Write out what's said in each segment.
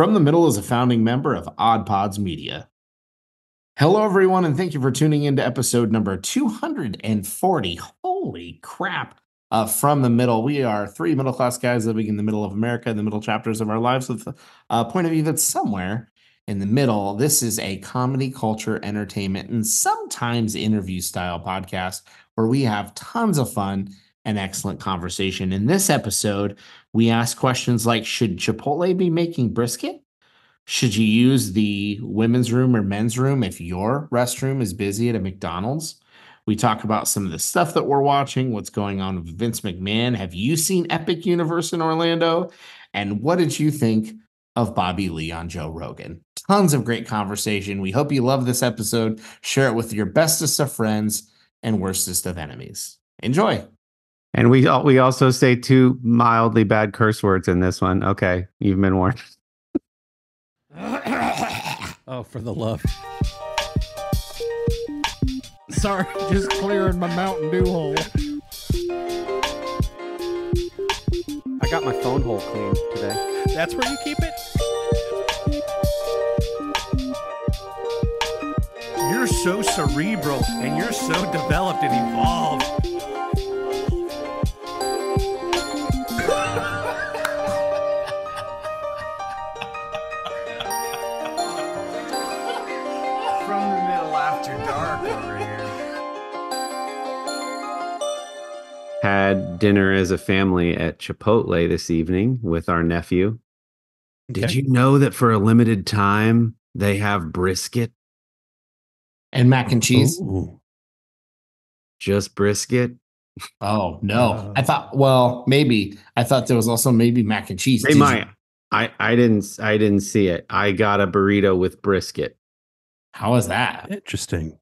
From the Middle is a founding member of Odd Pods Media. Hello, everyone, and thank you for tuning in to episode number 240. Holy crap. From the Middle, we are three middle-class guys living in the middle of America, in the middle chapters of our lives with a point of view that's somewhere in the middle. This is a comedy, culture, entertainment, and sometimes interview-style podcast where we have tons of fun and excellent conversation. In this episode, we ask questions like, should Chipotle be making brisket? Should you use the women's room or men's room if your restroom is busy at a McDonald's? We talk about some of the stuff that we're watching, what's going on with Vince McMahon. Have you seen Epic Universe in Orlando? And what did you think of Bobby Lee on Joe Rogan? Tons of great conversation. We hope you love this episode. Share it with your bestest of friends and worstest of enemies. Enjoy. And we also say two mildly bad curse words in this one. Okay, you've been warned. Oh, for the love. Sorry, just clearing my Mountain Dew hole. I got my phone hole cleaned today. That's where you keep it? You're so cerebral and you're so developed and evolved. Had dinner as a family at Chipotle this evening with our nephew. Okay. Did you know that for a limited time they have brisket and mac and cheese? Ooh. Just brisket? Oh no! I thought. Well, maybe I thought there was also maybe mac and cheese. They might. I didn't see it. I got a burrito with brisket. How is that? Interesting.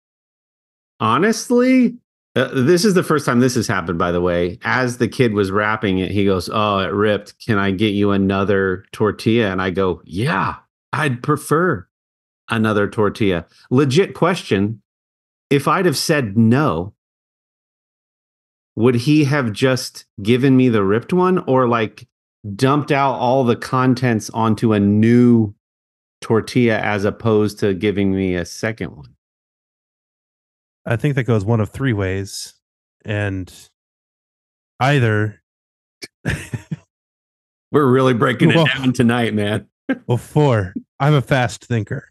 Honestly. This is the first time this has happened, by the way. As the kid was wrapping it, he goes, oh, it ripped. Can I get you another tortilla? And I go, yeah, I'd prefer another tortilla. Legit question. If I'd have said no, would he have just given me the ripped one or like dumped out all the contents onto a new tortilla as opposed to giving me a second one? I think that goes one of three ways, and either we're really breaking it down tonight, man. Well, four. I'm a fast thinker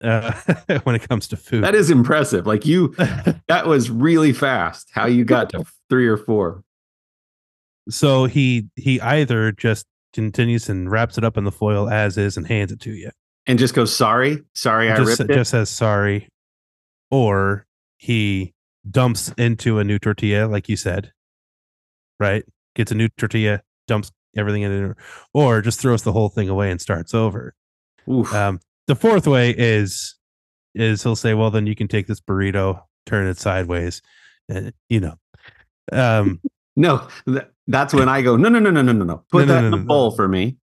when it comes to food. That is impressive. Like you, that was really fast. How you got to three or four? So he either just continues and wraps it up in the foil as is and hands it to you, and just goes, "Sorry, I ripped it." Just says, "Sorry." Or he dumps into a new tortilla, like you said, right? Gets a new tortilla, dumps everything in it, or just throws the whole thing away and starts over. The fourth way is he'll say, well, then you can take this burrito, turn it sideways. And, you know, no, that's when I go, no. Put that in a bowl for me.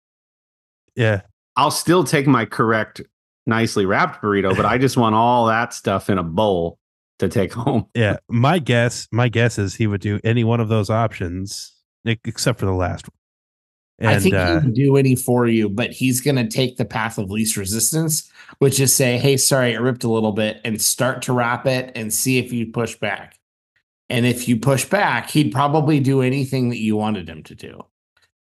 Yeah. I'll still take my correct nicely wrapped burrito, but I just want all that stuff in a bowl to take home. Yeah, my guess is he would do any one of those options except for the last one. And I think he would do any for you, but he's going to take the path of least resistance, which is say, hey, sorry, it ripped a little bit, and start to wrap it and see if you push back. And if you push back, he'd probably do anything that you wanted him to do.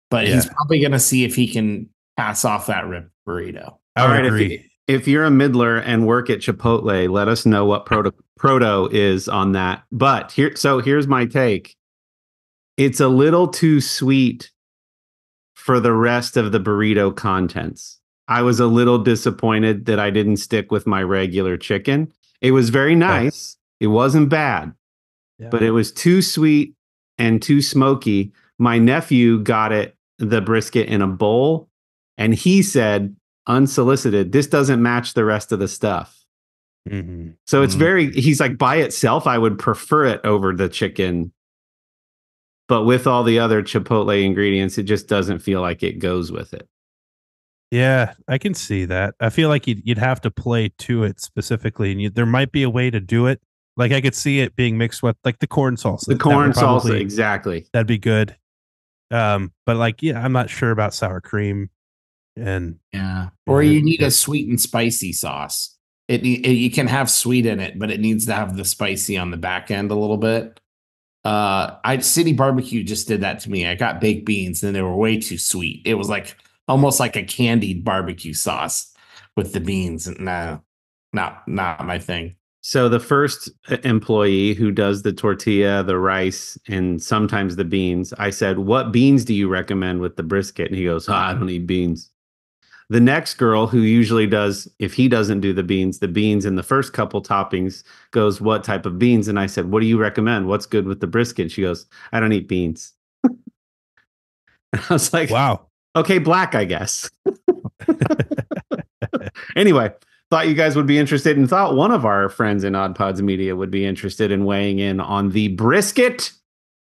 But he's probably going to see if he can pass off that ripped burrito. All right, if you're a middler and work at Chipotle, let us know what proto is on that. But here's my take. It's a little too sweet for the rest of the burrito contents. I was a little disappointed that I didn't stick with my regular chicken. It was very nice. It wasn't bad, but it was too sweet and too smoky. My nephew got the brisket in a bowl, and he said, unsolicited, this doesn't match the rest of the stuff. Mm-hmm. So it's he's like, by itself, I would prefer it over the chicken. But with all the other Chipotle ingredients, it just doesn't feel like it goes with it. Yeah, I can see that. I feel like you'd have to play to it specifically. And there might be a way to do it. Like I could see it being mixed with like the corn salsa. The corn salsa, exactly. That'd be good. But like, yeah, I'm not sure about sour cream. And yeah, or you need a sweet and spicy sauce. It you can have sweet in it, but it needs to have the spicy on the back end a little bit. City Barbecue just did that to me. I got baked beans and they were way too sweet. It was like almost like a candied barbecue sauce with the beans. No, not my thing. So the first employee who does the tortilla, the rice, and sometimes the beans, I said, what beans do you recommend with the brisket? And he goes, I don't eat beans. The next girl who usually does, if he doesn't do the beans in the first couple toppings, goes, what type of beans? And I said, what do you recommend? What's good with the brisket? She goes, I don't eat beans. And I was like, wow. Okay, black, I guess. Anyway, thought you guys would be interested and thought one of our friends in Odd Pods Media would be interested in weighing in on the brisket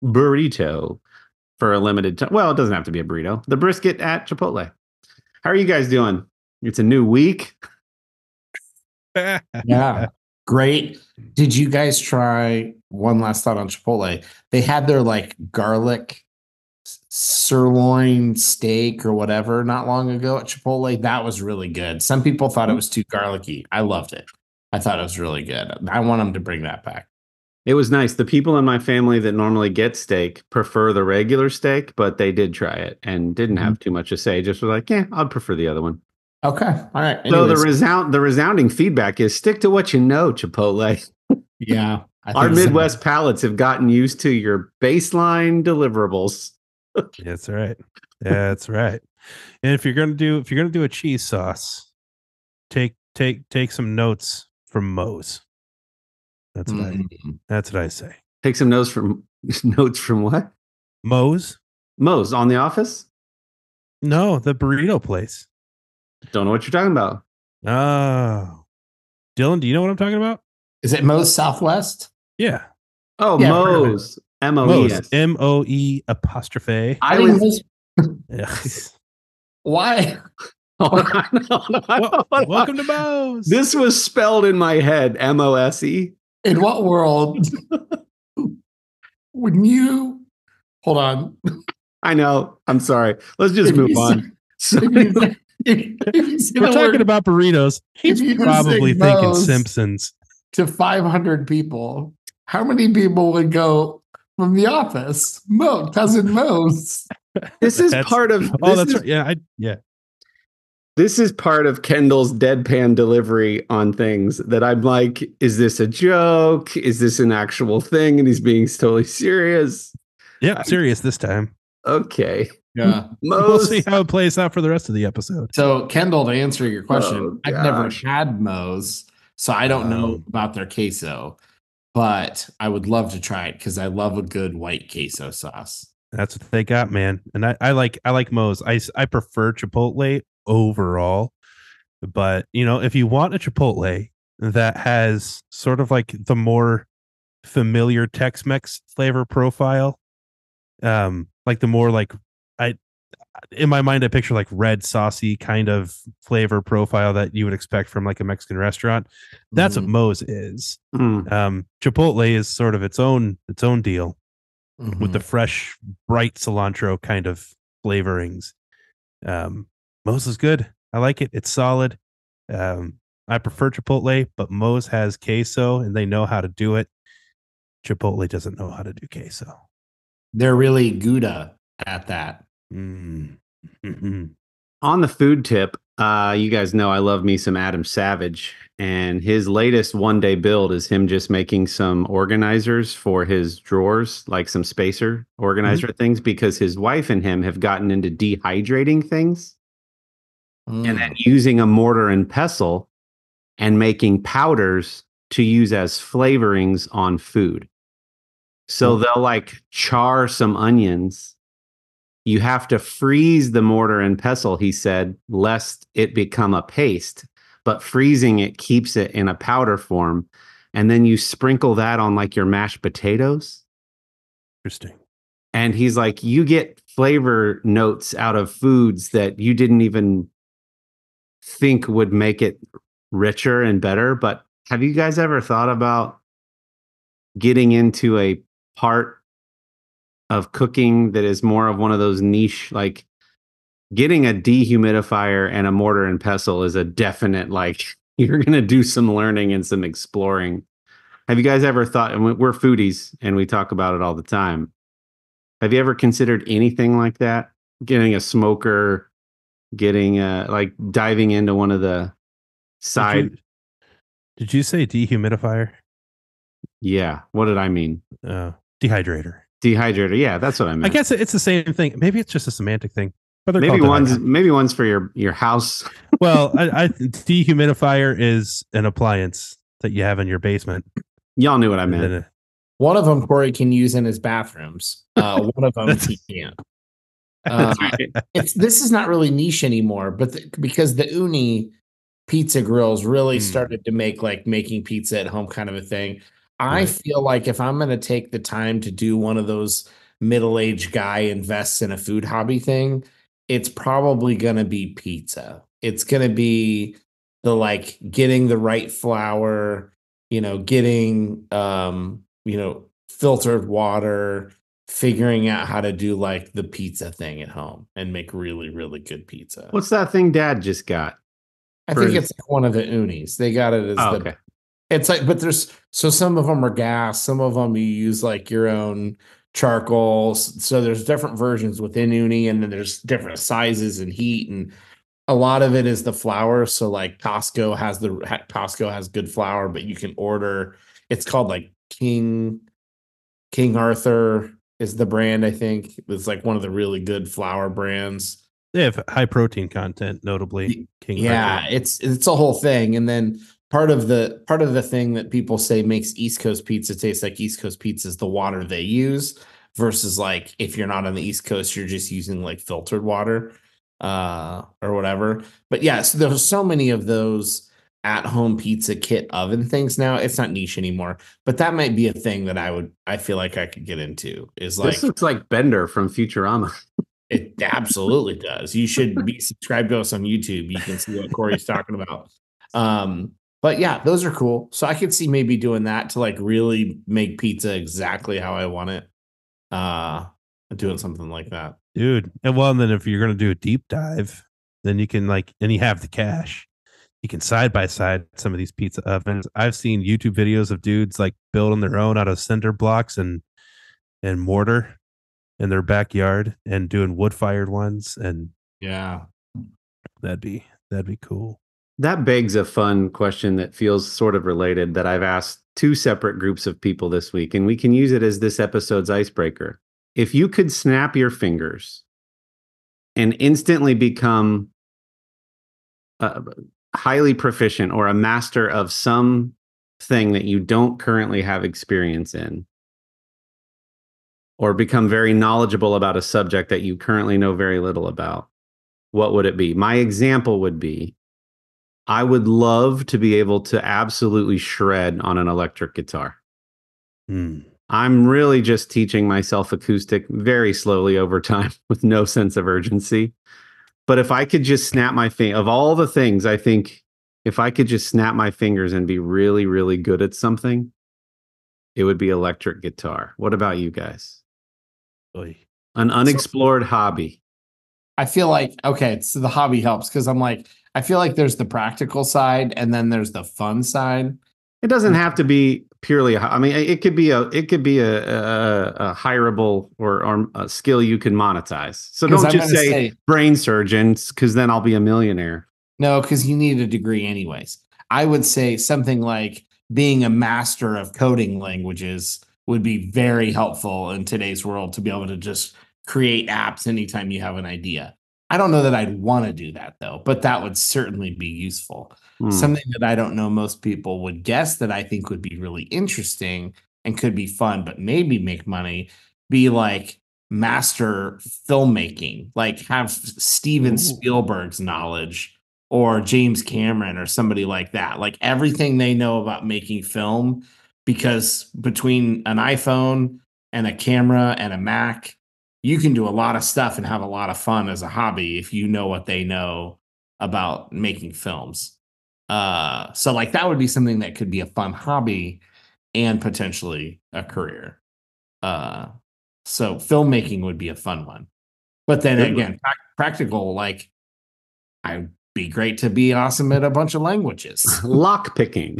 burrito for a limited time. Well, it doesn't have to be a burrito. The brisket at Chipotle. How are you guys doing? It's a new week. Yeah, great. Did you guys try one last thought on Chipotle? They had their like garlic sirloin steak or whatever not long ago at Chipotle. That was really good. Some people thought it was too garlicky. I loved it. I thought it was really good. I want them to bring that back. It was nice. The people in my family that normally get steak prefer the regular steak, but they did try it and didn't have too much to say. Just was like, yeah, I'd prefer the other one. Okay. All right. Anyways. So the resounding feedback is stick to what you know, Chipotle. Yeah. Our Midwest palates have gotten used to your baseline deliverables. That's right. That's right. And if you're going to do a cheese sauce, take some notes from Moe's. That's what that's what I say. Take some notes from what? Moe's. Moe's on The Office? No, the burrito place. Don't know what you're talking about. Oh. Dylan, do you know what I'm talking about? Is it Moe's Southwest? Yeah. Oh, yeah, Moe's. M-O-E-S. M-O-E'. I was... Why? Welcome to Moe's. This was spelled in my head, M-O-S-E. In what world would you... Hold on. I know. I'm sorry. Let's just move on. If we're talking about burritos. He's probably thinking Simpsons. To 500 people, how many people would go... From The Office, Mo, cousin Moe's. This is part of. Oh, that's right. Yeah, yeah. This is part of Kendall's deadpan delivery on things that I'm like, is this a joke? Is this an actual thing? And he's being totally serious. Yeah, serious this time. Okay. Yeah. Moe's. We'll see how it plays out for the rest of the episode. So, Kendall, to answer your question, I've never had Moe's, so I don't know about their queso. But I would love to try it because I love a good white queso sauce. That's what they got, man. And I like Moe's. I prefer Chipotle overall. But, you know, if you want a Chipotle that has sort of like the more familiar Tex-Mex flavor profile, like the more like in my mind, I picture like red saucy kind of flavor profile that you would expect from like a Mexican restaurant. That's what Moe's is. Chipotle is sort of its own deal with the fresh, bright cilantro kind of flavorings. Moe's is good. I like it. It's solid. I prefer Chipotle, but Moe's has queso and they know how to do it. Chipotle doesn't know how to do queso. They're really Gouda at that. On the food tip, you guys know I love me some Adam Savage, and his latest one-day build is him just making some organizers for his drawers, like some spacer organizer things, because his wife and him have gotten into dehydrating things and then using a mortar and pestle and making powders to use as flavorings on food. So they'll like char some onions. You have to freeze the mortar and pestle, he said, lest it become a paste. But freezing it keeps it in a powder form. And then you sprinkle that on like your mashed potatoes. Interesting. And he's like, you get flavor notes out of foods that you didn't even think would make it richer and better. But have you guys ever thought about getting into a part of cooking that is more of one of those niche, like getting a dehumidifier and a mortar and pestle is a definite, like, you're going to do some learning and some exploring. Have you guys ever thought, and we're foodies and we talk about it all the time. Have you ever considered anything like that? Getting a smoker, getting like diving into one of the side. Did you say dehumidifier? Yeah. What did I mean? Dehydrator. Yeah, that's what I meant. I guess it's the same thing. Maybe it's just a semantic thing. But maybe one's for your house. Well, dehumidifier is an appliance that you have in your basement. Y'all knew what I meant. One of them Corey can use in his bathrooms. One of them he can't. This is not really niche anymore, but because the Ooni pizza grills really started to make like making pizza at home kind of a thing. I feel like if I'm going to take the time to do one of those middle-aged guy invests in a food hobby thing, it's probably going to be pizza. It's going to be the like getting the right flour, getting, filtered water, figuring out how to do like the pizza thing at home and make really, really good pizza. What's that thing Dad just got? I think it's like one of the Oonis. They got it as okay. It's like, but some of them are gas. Some of them you use like your own charcoal. So there's different versions within Ooni, and then there's different sizes and heat, and a lot of it is the flour. So like Costco has good flour, but you can order. It's called like King Arthur is the brand, I think. It's like one of the really good flour brands. They have high protein content, notably. King Arthur. It's a whole thing, and then. Part of the thing that people say makes East Coast pizza taste like East Coast pizza is the water they use versus like if you're not on the East Coast, you're just using like filtered water or whatever. But yeah, so there's so many of those at-home pizza kit oven things now. It's not niche anymore, but that might be a thing that I feel like I could get into. Is like this looks like Bender from Futurama. It absolutely does. You should be subscribed to us on YouTube. You can see what Corey's talking about. But yeah, those are cool. So I could see maybe doing that to like really make pizza exactly how I want it. Doing something like that. Dude. And then if you're going to do a deep dive, then you can and you have the cash. You can side by side some of these pizza ovens. I've seen YouTube videos of dudes like building their own out of cinder blocks and mortar in their backyard and doing wood fired ones. And yeah, that'd be cool. That begs a fun question that feels sort of related that I've asked two separate groups of people this week, and we can use it as this episode's icebreaker. If you could snap your fingers and instantly become highly proficient or a master of some thing that you don't currently have experience in, or become very knowledgeable about a subject that you currently know very little about, what would it be? My example would be, I would love to be able to absolutely shred on an electric guitar. I'm really just teaching myself acoustic very slowly over time with no sense of urgency. But if I could just snap my fingers, of all the things, I think if I could just snap my fingers and be really, really good at something, it would be electric guitar. What about you guys? Oy. An unexplored hobby. I feel like, okay, so the hobby helps because I'm like, I feel like there's the practical side and then there's the fun side. It doesn't have to be purely. I mean, it could be a hireable or a skill you can monetize. So don't just say brain surgeons, because then I'll be a millionaire. No, because you need a degree anyways. I would say something like being a master of coding languages would be very helpful in today's world to be able to just create apps anytime you have an idea. I don't know that I'd want to do that, though, but that would certainly be useful. Something that I don't know most people would guess that I think would be really interesting and could be fun, but maybe make money, be like master filmmaking, like have Steven Spielberg's knowledge or James Cameron or somebody like that, like everything they know about making film, because between an iPhone and a camera and a Mac, you can do a lot of stuff and have a lot of fun as a hobby if you know what they know about making films. So like that would be something that could be a fun hobby and potentially a career. So filmmaking would be a fun one. But then again, practical, like, I'd be great to be awesome at a bunch of languages. Lock picking.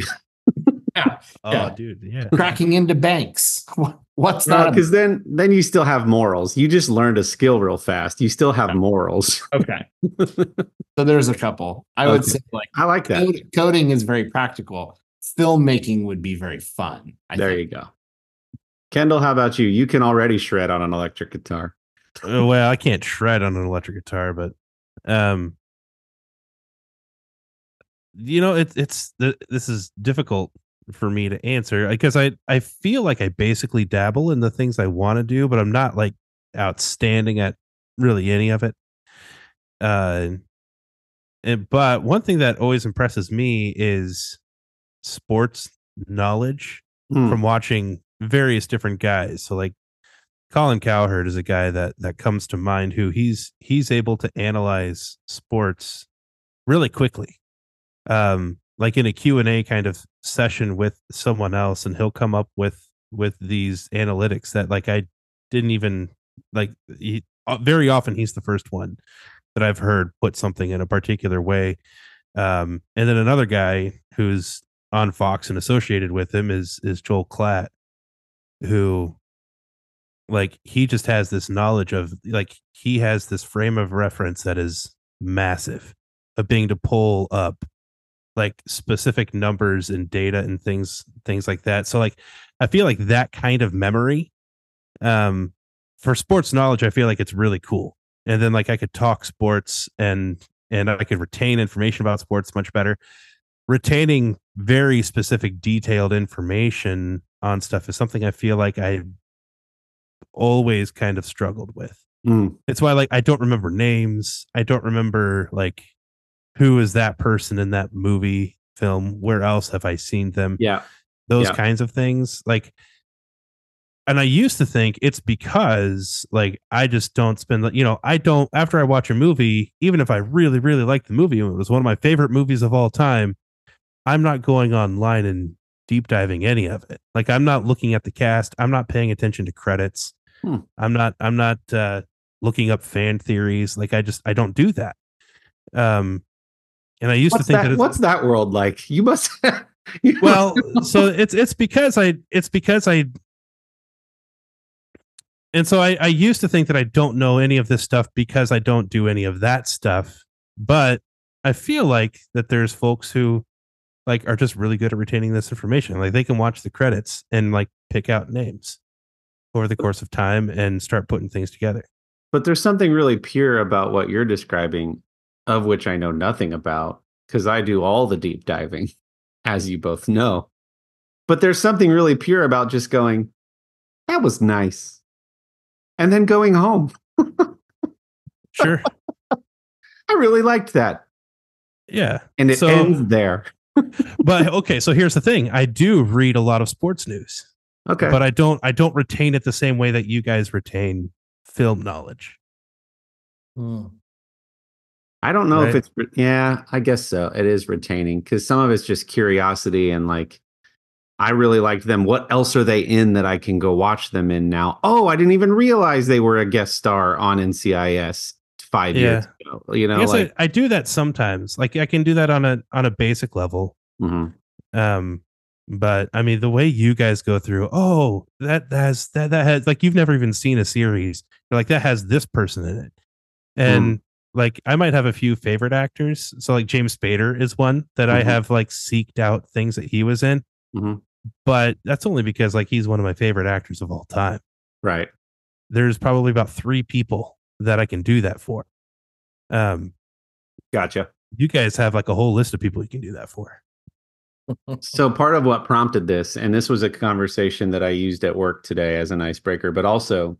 Yeah. Oh, yeah. Dude. Yeah. Cracking into banks. What's that? Because then you still have morals. You just learned a skill real fast. You still have morals. Okay. So there's a couple. I would say, like, I like that. Coding is very practical. Filmmaking would be very fun. I think. There you go. Kendall, how about you? You can already shred on an electric guitar. Well, I can't shred on an electric guitar, but you know, this is difficult for me to answer because I feel like I basically dabble in the things I want to do, but I'm not like outstanding at really any of it. But one thing that always impresses me is sports knowledge from watching various different guys. So like Colin Cowherd is a guy that comes to mind, who he's able to analyze sports really quickly. Like in a Q&A kind of session with someone else, and he'll come up with these analytics that like I didn't even like. Very often he's the first one that I've heard put something in a particular way. And then another guy who's on Fox and associated with him is Joel Klatt, who like he just has this knowledge of like he has this frame of reference that is massive of being to pull up like specific numbers and data and things like that. So like, I feel like that kind of memory for sports knowledge, I feel like it's really cool. And then like I could talk sports and I could retain information about sports much better. Retaining very specific detailed information on stuff is something I feel like I always kind of struggled with. It's why like I don't remember names. I don't remember like who is that person in that movie, film? Where else have I seen them? Yeah. Those kinds of things. Like, and I used to think it's because like, I just don't spend, you know, after I watch a movie, even if I really, really like the movie, and it was one of my favorite movies of all time, I'm not going online and deep diving any of it. Like I'm not looking at the cast. I'm not paying attention to credits. I'm not looking up fan theories. Like I don't do that. And I used to think that what's that world like? You must. Well, so I used to think that I don't know any of this stuff because I don't do any of that stuff. But I feel like that there's folks who like are just really good at retaining this information. Like they can watch the credits and like pick out names over the course of time and start putting things together. But there's something really pure about what you're describing, of which I know nothing about because I do all the deep diving, as you both know. But there's something really pure about just going, that was nice, and then going home. Sure. I really liked that. Yeah. And it ends there. But okay, so here's the thing. I do read a lot of sports news. Okay. But I don't retain it the same way that you guys retain film knowledge. I don't know if it's, I guess so. It is retaining because some of it's just curiosity and like, I really liked them. What else are they in that I can go watch them in now? Oh, I didn't even realize they were a guest star on NCIS 5 years ago. You know, I guess like, I do that sometimes. Like I can do that on a basic level. Mm-hmm. But I mean, the way you guys go through, oh, that has like, you've never even seen a series. You're like, that has this person in it. And like I might have a few favorite actors. So like James Spader is one that I have like seeked out things that he was in, but that's only because like, he's one of my favorite actors of all time. Right. There's probably about 3 people that I can do that for. Gotcha. You guys have like a whole list of people you can do that for. So part of what prompted this, and this was a conversation that I used at work today as an icebreaker, but also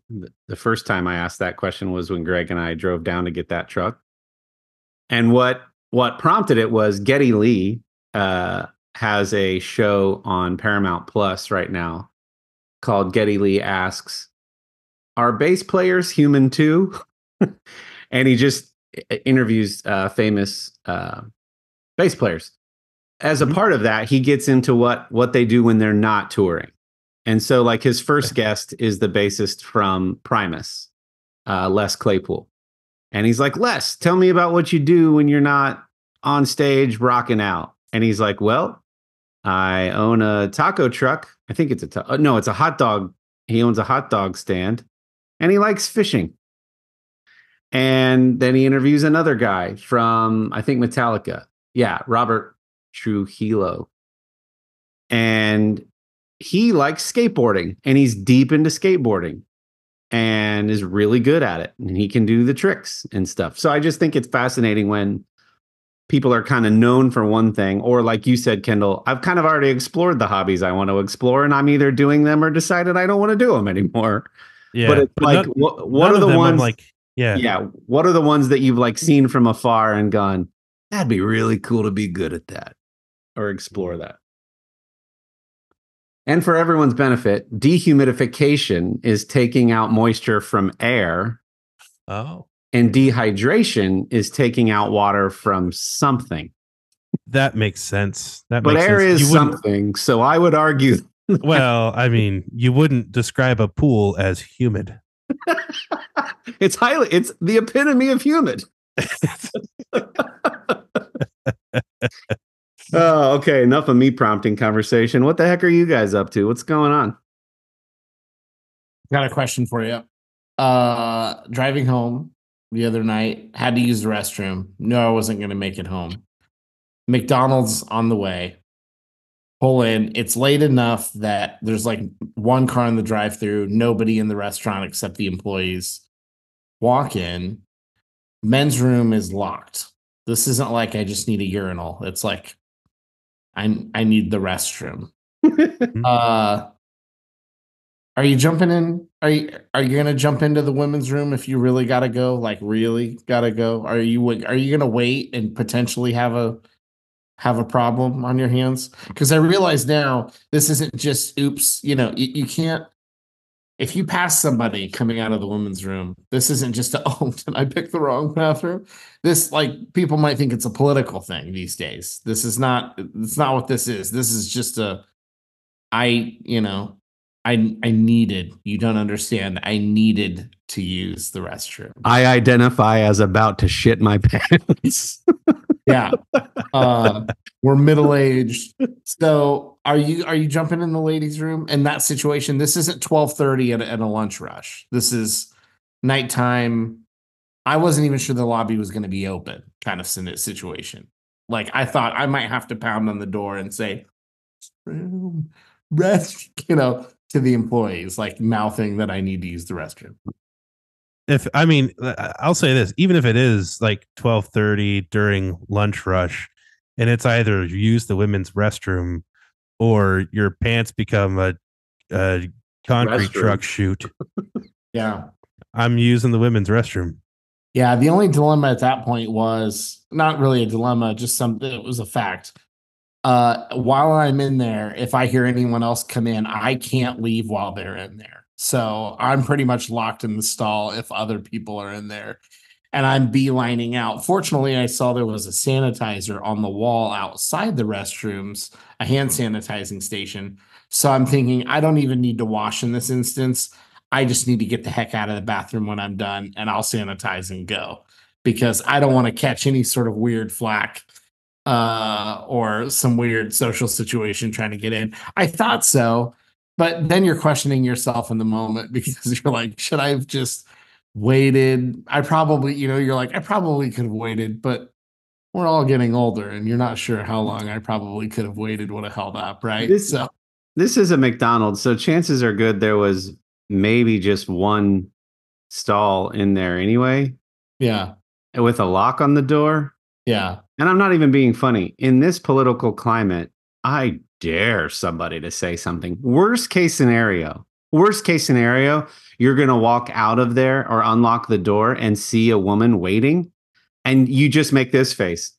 the first time I asked that question was when Greg and I drove down to get that truck. And what prompted it was Geddy Lee has a show on Paramount Plus right now called Geddy Lee Asks, are bass players human too? And he just interviews famous bass players. As a part of that, he gets into what they do when they're not touring. And so like his first guest is the bassist from Primus, Les Claypool. And he's like, Les, tell me about what you do when you're not on stage rocking out. And he's like, well, I own a taco truck. I think it's a hot dog. He owns a hot dog stand and he likes fishing. And then he interviews another guy from, I think, Metallica. Yeah, Robert Trujillo. And he likes skateboarding and he's deep into skateboarding and is really good at it. And he can do the tricks and stuff. So I just think it's fascinating when people are kind of known for one thing, or like you said, Kendall, I've kind of already explored the hobbies I want to explore, and I'm either doing them or decided I don't want to do them anymore. Yeah, but it's like, what are the ones? Like, yeah. What are the ones that you've like seen from afar and gone, that'd be really cool to be good at that or explore that. And for everyone's benefit, dehumidification is taking out moisture from air. Oh. And dehydration is taking out water from something. That makes sense. But air is something, so I would argue. Well, I mean, you wouldn't describe a pool as humid. It's the epitome of humid. Oh, okay. Enough of me prompting conversation. What the heck are you guys up to? What's going on? Got a question for you. Driving home the other night, had to use the restroom. No, I wasn't going to make it home. McDonald's on the way. Pull in. It's late enough that there's like one car in the drive-thru, nobody in the restaurant except the employees. Walk in. Men's room is locked. This isn't like I just need a urinal. It's like I need the restroom. Are you jumping in? Are you gonna jump into the women's room if you really gotta go? Like really gotta go? Are you gonna wait and potentially have a problem on your hands? Because I realize now this isn't just oops. You know, you can't. If you pass somebody coming out of the women's room, this isn't just did I pick the wrong bathroom? This, like, people might think it's a political thing these days. It's not what this is. This is just I needed, you don't understand. I needed to use the restroom. I identify as about to shit my pants. Yeah. We're middle-aged. So are you jumping in the ladies' room in that situation? This isn't 12:30 at a lunch rush. This is nighttime. I wasn't even sure the lobby was going to be open kind of situation. Like I thought I might have to pound on the door and say, rest, to the employees, like mouthing that I need to use the restroom. I'll say this, even if it is like 12:30 during lunch rush and it's either you use the women's restroom or your pants become a concrete restroom. Truck chute. Yeah. I'm using the women's restroom. Yeah. The only dilemma at that point was not really a dilemma, just something. It was a fact. While I'm in there, if I hear anyone else come in, I can't leave while they're in there. So I'm pretty much locked in the stall if other people are in there, and I'm beelining out. Fortunately, I saw there was a sanitizer on the wall outside the restrooms, a hand sanitizing station. So I'm thinking I don't even need to wash in this instance. I just need to get the heck out of the bathroom when I'm done, and I'll sanitize and go, because I don't want to catch any sort of weird flack. Or some weird social situation trying to get in. I thought so, but then you're questioning yourself in the moment because you're like, should I have just waited? I probably could have waited, but we're all getting older and you're not sure how long I probably could have waited would have held up, right? This is a McDonald's, so chances are good there was maybe just one stall in there anyway. Yeah. With a lock on the door. Yeah. And I'm not even being funny. In this political climate, I dare somebody to say something. Worst case scenario, you're going to walk out of there or unlock the door and see a woman waiting. And you just make this face.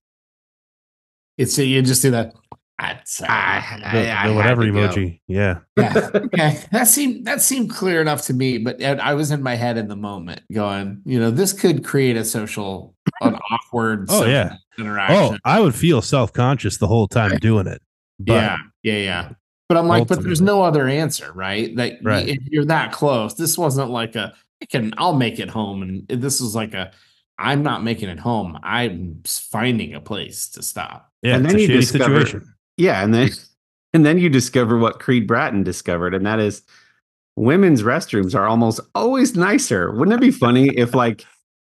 You just do that. The whatever emoji. Yeah. Yeah. Okay. That seemed clear enough to me, but I was in my head in the moment going, this could create an awkward interaction. Oh, I would feel self-conscious the whole time doing it. But yeah. But I'm like, ultimately, but there's no other answer, right? If you're that close, this wasn't like I'll make it home. And this was like a, I'm not making it home. I'm finding a place to stop. Yeah, and then you discover, and then you discover what Creed Bratton discovered, and that is women's restrooms are almost always nicer. Wouldn't it be funny if like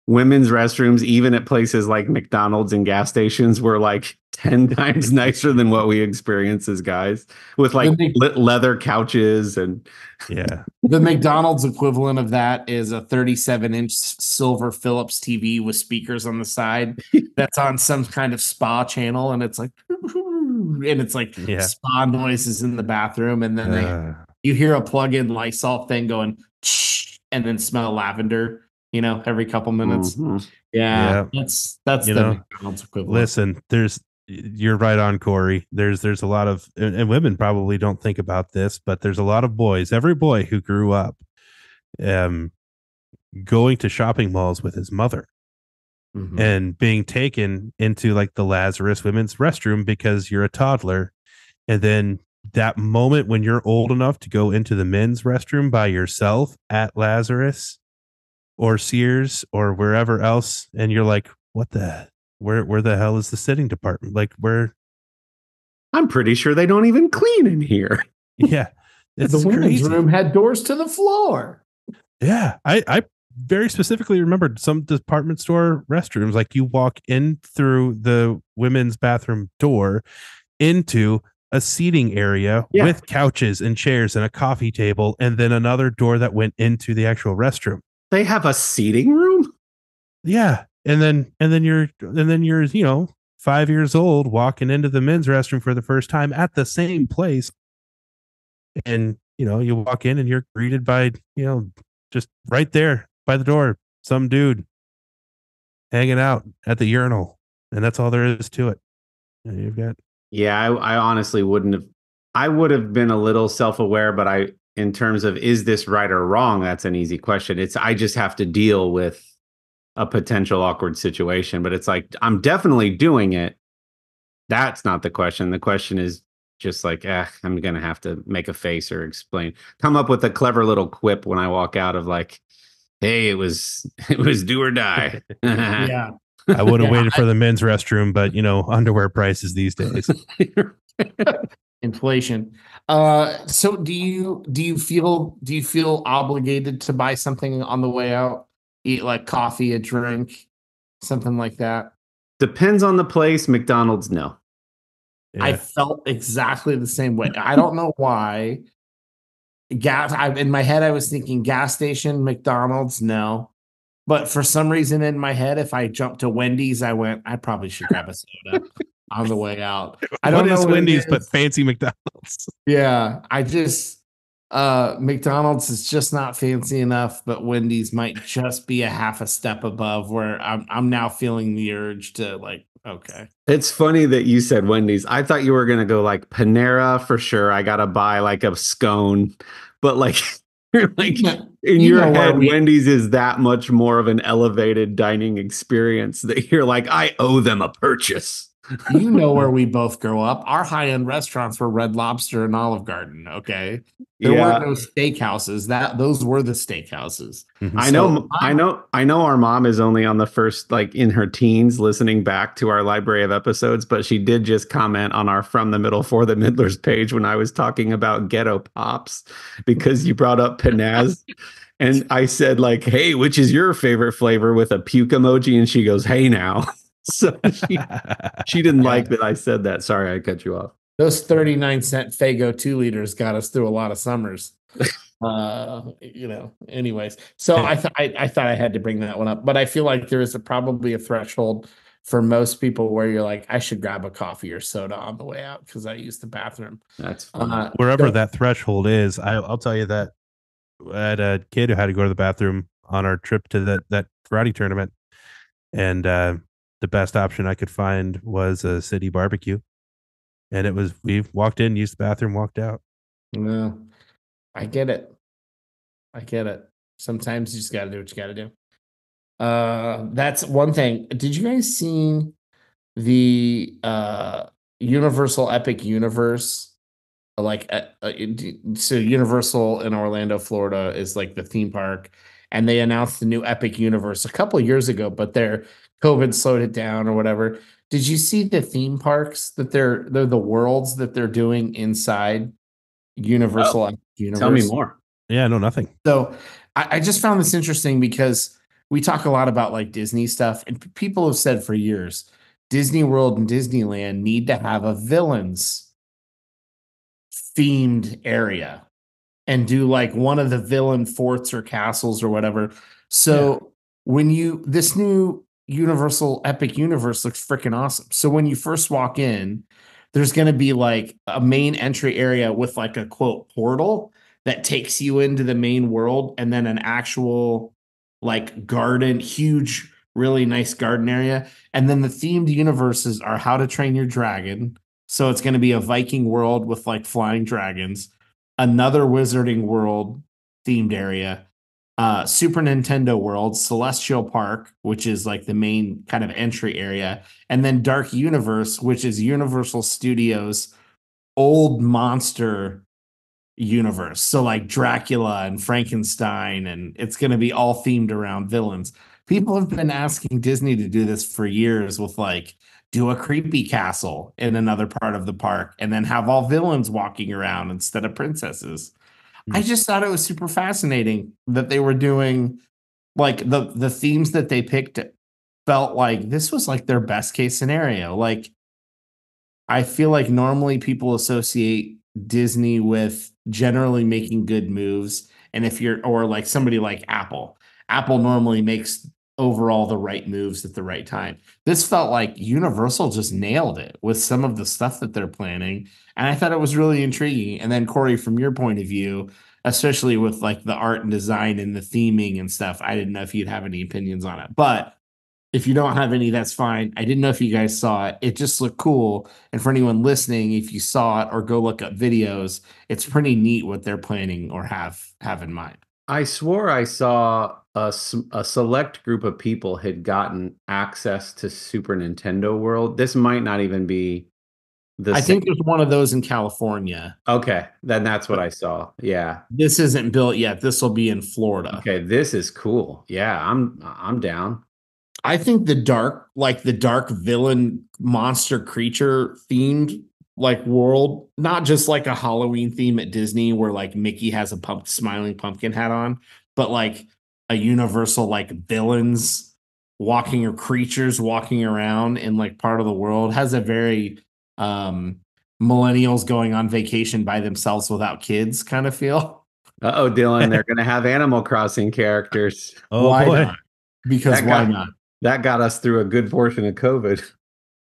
women's restrooms, even at places like McDonald's and gas stations, were like 10 times nicer than what we experience as guys, with like leather couches and yeah. The McDonald's equivalent of that is a 37-inch silver Philips TV with speakers on the side that's on some kind of spa channel, and it's like yeah. Spa noises in the bathroom, and then you hear a plug-in Lysol thing going and then smell lavender, you know, every couple minutes. Mm-hmm. Yeah, that's the McDonald's equivalent. Listen, you're right on, Corey. There's a lot of, and women probably don't think about this, but there's a lot of boys, every boy who grew up going to shopping malls with his mother and being taken into like the Lazarus women's restroom because you're a toddler. And then that moment when you're old enough to go into the men's restroom by yourself at Lazarus or Sears or wherever else, and you're like, what the, where the hell is the sitting department? Like, where? I'm pretty sure they don't even clean in here. Yeah. The women's room had doors to the floor. Yeah. I very specifically remembered some department store restrooms. Like, you walk in through the women's bathroom door into a seating area with couches and chairs and a coffee table, and then another door that went into the actual restroom. They have a seating room? Yeah. And then you're, you know, 5 years old walking into the men's restroom for the first time at the same place. And, you know, you walk in and you're greeted by, you know, just right there by the door, some dude hanging out at the urinal. And that's all there is to it. And you've got. Yeah, I honestly wouldn't have. I would have been a little self-aware, but in terms of, is this right or wrong? That's an easy question. I just have to deal with a potential awkward situation, but it's like, I'm definitely doing it. That's not the question. The question is just like, I'm going to have to make a face or explain, come up with a clever little quip when I walk out of like, hey, it was do or die. Yeah. I would have waited for the men's restroom, but you know, underwear prices these days. Inflation. So do you feel obligated to buy something on the way out? Eat like coffee, a drink, something like that? Depends on the place. McDonald's, no. Yeah. I felt exactly the same way. I don't know why. In my head, I was thinking gas station, McDonald's, no. But for some reason in my head, if I jumped to Wendy's, I probably should grab a soda on the way out. I don't know what Wendy's, but fancy McDonald's. Yeah, I just McDonald's is just not fancy enough, but Wendy's might just be a half a step above where I'm now feeling the urge to like, okay. It's funny that you said Wendy's. I thought you were going to go like Panera for sure. I got to buy like a scone, but like like in your head, Wendy's is that much more of an elevated dining experience that you're like, I owe them a purchase. You know where we both grow up. Our high-end restaurants were Red Lobster and Olive Garden, okay? There were no steakhouses. Those were the steakhouses. Mm-hmm. I know our mom is only on the first, like in her teens, listening back to our library of episodes, but she did just comment on our From the Middle for the Middlers page when I was talking about ghetto pops, because you brought up Panaz. And I said like, hey, which is your favorite flavor, with a puke emoji? And she goes, hey now. So she didn't like that I said that. Sorry, I cut you off. Those 39-cent Faygo 2 liters got us through a lot of summers. You know, anyways. So I thought I had to bring that one up, but I feel like there is probably a threshold for most people where you're like, I should grab a coffee or soda on the way out because I use the bathroom. That's fine. Wherever that threshold is, I'll tell you that I had a kid who had to go to the bathroom on our trip to that karate tournament, and the best option I could find was a City Barbecue, and it was, we walked in, used the bathroom, walked out. No, I get it. Sometimes you just got to do what you got to do. That's one thing. Did you guys see the Universal Epic Universe? Like, so Universal in Orlando, Florida is like the theme park. and they announced the new Epic Universe a couple of years ago, but their COVID slowed it down or whatever. Did you see the theme parks that they're the worlds that they're doing inside Universal Epic Universe? Tell me more. Yeah, no, nothing. So I just found this interesting because we talk a lot about like Disney stuff, and people have said for years, Disney World and Disneyland need to have a villains themed area and do like one of the villain forts or castles or whatever. So when this new Universal Epic Universe looks freaking awesome. So when you first walk in, there's going to be like a main entry area with like a quote portal that takes you into the main world, and then an actual like garden, huge, really nice garden area. And then the themed universes are How to Train Your Dragon. So it's going to be a Viking world with like flying dragons, another Wizarding World themed area, Super Nintendo World, Celestial Park, which is like the main kind of entry area, and then Dark Universe, which is Universal Studios' old monster universe. So like Dracula and Frankenstein, and it's going to be all themed around villains. People have been asking Disney to do this for years with like, do a creepy castle in another part of the park and then have all villains walking around instead of princesses. Mm-hmm. I just thought it was super fascinating that they were doing like the themes that they picked felt like this was like their best case scenario. Like, I feel like normally people associate Disney with generally making good moves. And if you're, or like somebody like Apple normally makes overall the right moves at the right time. This felt like Universal just nailed it with some of the stuff that they're planning. And I thought it was really intriguing. And then Corey, from your point of view, especially with like the art and design and the theming and stuff, I didn't know if you'd have any opinions on it, but if you don't have any, that's fine. I didn't know if you guys saw it. It just looked cool. And for anyone listening, if you saw it or go look up videos, it's pretty neat what they're planning or have in mind. I swore I saw a select group of people had gotten access to Super Nintendo World. This might not even be the same. I think there's one of those in California. Okay, then that's what I saw. Yeah. This isn't built yet. This will be in Florida. Okay, this is cool. Yeah, I'm down. I think the dark villain monster creature themed like world, not just like a Halloween theme at Disney where like Mickey has a smiling pumpkin hat on, but like a Universal like villains walking or creatures walking around in like part of the world has a very millennials going on vacation by themselves without kids kind of feel. Uh-oh, Dylan, they're going to have Animal Crossing characters. Oh, why boy. Not? Because that why not? That got us through a good portion of COVID.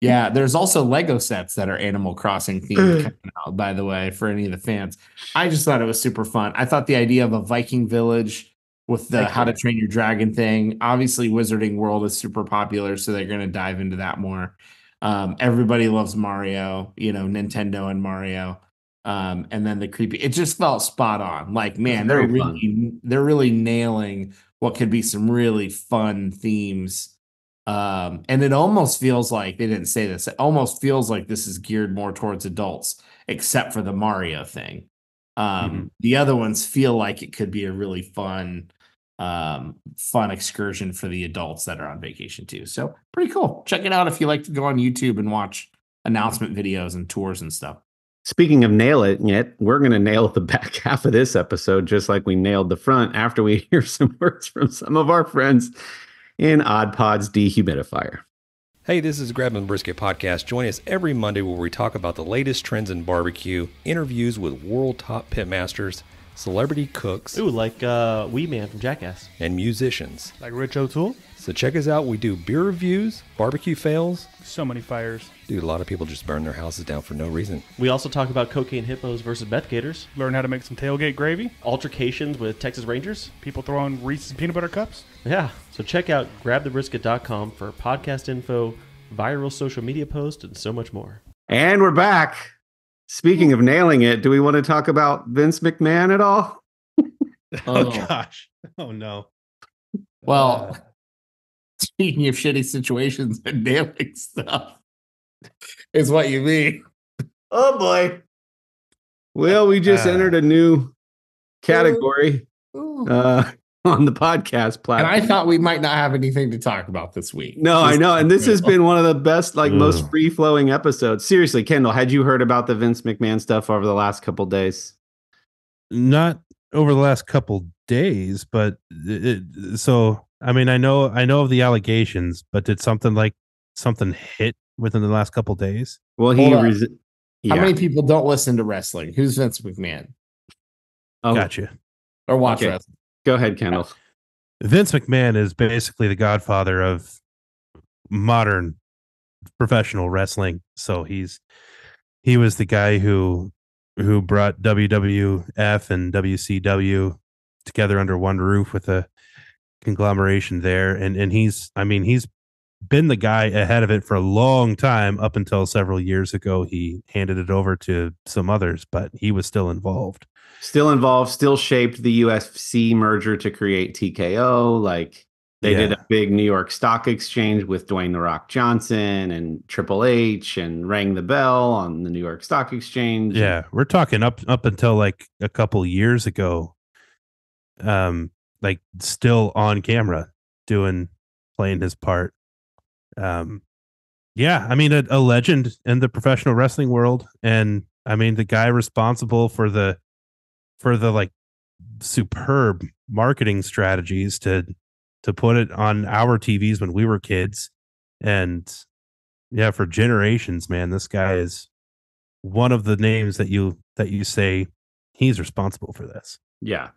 Yeah, there's also Lego sets that are Animal Crossing themed coming out, by the way, for any of the fans. I just thought it was super fun. I thought the idea of a Viking village with the How to Train Your Dragon thing, obviously Wizarding World is super popular, so they're going to dive into that more. Everybody loves Mario, you know, Nintendo and Mario. And then the creepy, it just felt spot on. Like, man, they're really nailing what could be some really fun themes. And it almost feels like they didn't say this. It almost feels like this is geared more towards adults, except for the Mario thing. The other ones feel like it could be a really fun excursion for the adults that are on vacation too. So pretty cool. Check it out if you like to go on YouTube and watch announcement videos and tours and stuff. Speaking of nail it yet, we're going to nail the back half of this episode, just like we nailed the front after we hear some words from some of our friends in Odd Pods Dehumidifier. Hey, this is Grab and Brisket Podcast. Join us every Monday where we talk about the latest trends in barbecue, interviews with world top pit masters, celebrity cooks. Ooh, like Wee Man from Jackass. And musicians. Like Rich O'Toole. So check us out. We do beer reviews, barbecue fails. So many fires. Dude, a lot of people just burn their houses down for no reason. We also talk about cocaine hippos versus meth gators. Learn how to make some tailgate gravy. Altercations with Texas Rangers. People throwing Reese's peanut butter cups. Yeah. So check out grabthebrisket.com for podcast info, viral social media posts, and so much more. And we're back. Speaking of nailing it, do we want to talk about Vince McMahon at all? Oh, gosh. Oh, no. Well, speaking of shitty situations and nailing stuff is what you mean. Oh, boy. Well, we just entered a new category. on the podcast platform. And I thought we might not have anything to talk about this week. No, I know. And this has been one of the best, like most free-flowing episodes. Seriously, Kendall, had you heard about the Vince McMahon stuff over the last couple days? Not over the last couple days, but so, I mean, I know of the allegations, but did something hit within the last couple days? Well, how many people don't listen to wrestling? Who's Vince McMahon? Oh, gotcha. Or watch wrestling. Go ahead, Kendall. Vince McMahon is basically the godfather of modern professional wrestling. So he was the guy who brought WWF and WCW together under one roof with a conglomeration there. And he's been the guy ahead of it for a long time, up until several years ago. He handed it over to some others, but he was still involved. Still shaped the UFC merger to create TKO. Like they did a big New York Stock Exchange with Dwayne The Rock Johnson and Triple H, and rang the bell on the New York Stock Exchange. Yeah, we're talking up until like a couple years ago. Like still on camera playing his part. I mean, a legend in the professional wrestling world, and I mean the guy responsible for the like superb marketing strategies to put it on our TVs when we were kids, and for generations, man, this guy is one of the names that you say he's responsible for this. Yeah.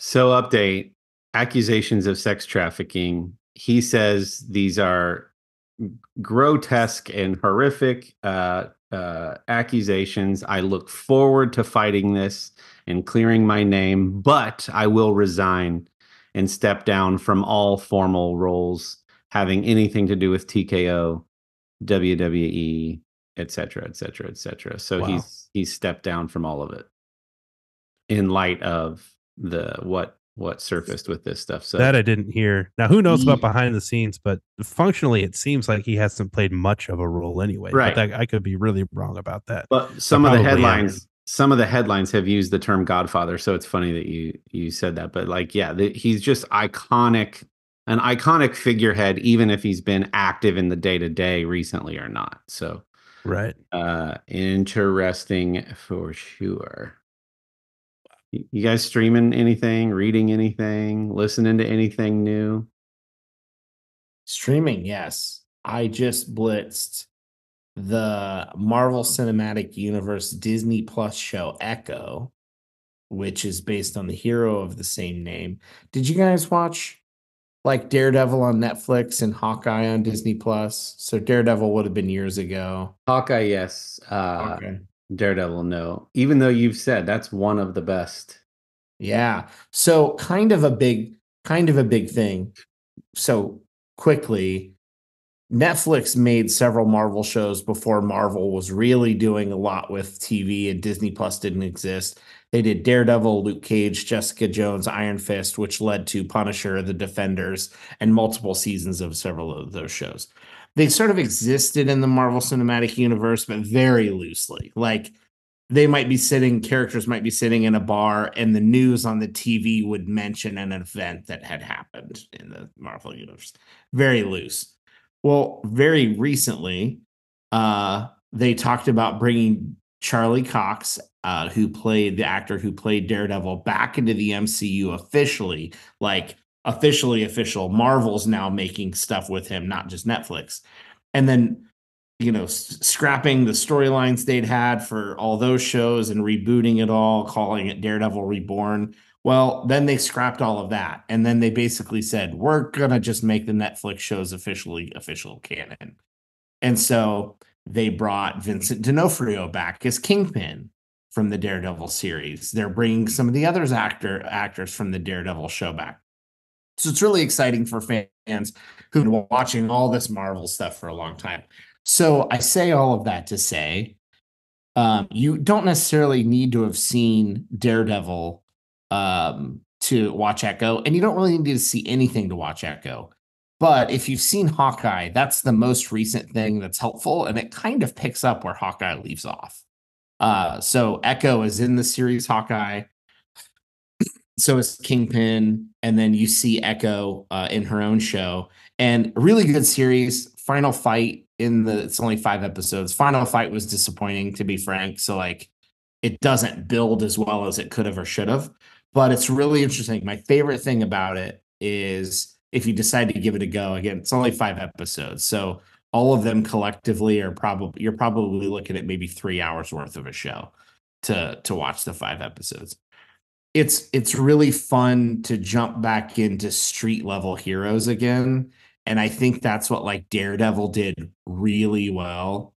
So update: accusations of sex trafficking. He says these are grotesque and horrific accusations. I look forward to fighting this and clearing my name, but I will resign and step down from all formal roles having anything to do with TKO, WWE, etc., etc., etc. So he's stepped down from all of it in light of what surfaced with this stuff. So that I didn't hear. Now, who knows about behind the scenes, but functionally it seems like he hasn't played much of a role anyway. Right. But I could be really wrong about that. But some of the headlines have used the term Godfather. So it's funny that you said that, but like, he's just an iconic figurehead, even if he's been active in the day to day recently or not. So, right. Interesting for sure. You guys streaming anything, reading anything, listening to anything new? Streaming, yes. I just blitzed the Marvel Cinematic Universe Disney Plus show Echo, which is based on the hero of the same name. Did you guys watch like Daredevil on Netflix and Hawkeye on Disney Plus? So Daredevil would have been years ago. Hawkeye, yes. Okay. Daredevil, no. Even though you've said that's one of the best. Yeah. So kind of a big thing. So quickly, Netflix made several Marvel shows before Marvel was really doing a lot with TV, and Disney Plus didn't exist. They did Daredevil, Luke Cage, Jessica Jones, Iron Fist, which led to Punisher, The Defenders, and multiple seasons of several of those shows. They sort of existed in the Marvel Cinematic Universe, but very loosely. Like characters might be sitting in a bar, and the news on the TV would mention an event that had happened in the Marvel Universe. Very loose. Well, very recently, they talked about bringing Charlie Cox, who played the actor who played Daredevil, back into the MCU officially, like official. Marvel's now making stuff with him, not just Netflix. And then, scrapping the storylines they'd had for all those shows and rebooting it all, calling it Daredevil Reborn. Well, then they scrapped all of that. And then they basically said, we're going to just make the Netflix shows official canon. And so they brought Vincent D'Onofrio back as Kingpin from the Daredevil series. They're bringing some of the other actors from the Daredevil show back. So it's really exciting for fans who've been watching all this Marvel stuff for a long time. So I say all of that to say, you don't necessarily need to have seen Daredevil to watch Echo, and you don't really need to see anything to watch Echo. But if you've seen Hawkeye, that's the most recent thing that's helpful, and it kind of picks up where Hawkeye leaves off. So Echo is in the series Hawkeye. so is Kingpin, and then you see Echo in her own show. And a really good series. Final Fight, it's only 5 episodes. Final Fight was disappointing, to be frank. So like, it doesn't build as well as it could have or should have, but it's really interesting. My favorite thing about it is if you decide to give it a go, again, it's only 5 episodes. So all of them collectively are probably, you're probably looking at maybe 3 hours worth of a show to watch the 5 episodes. It's really fun to jump back into street level heroes again. And I think that's what like Daredevil did really well.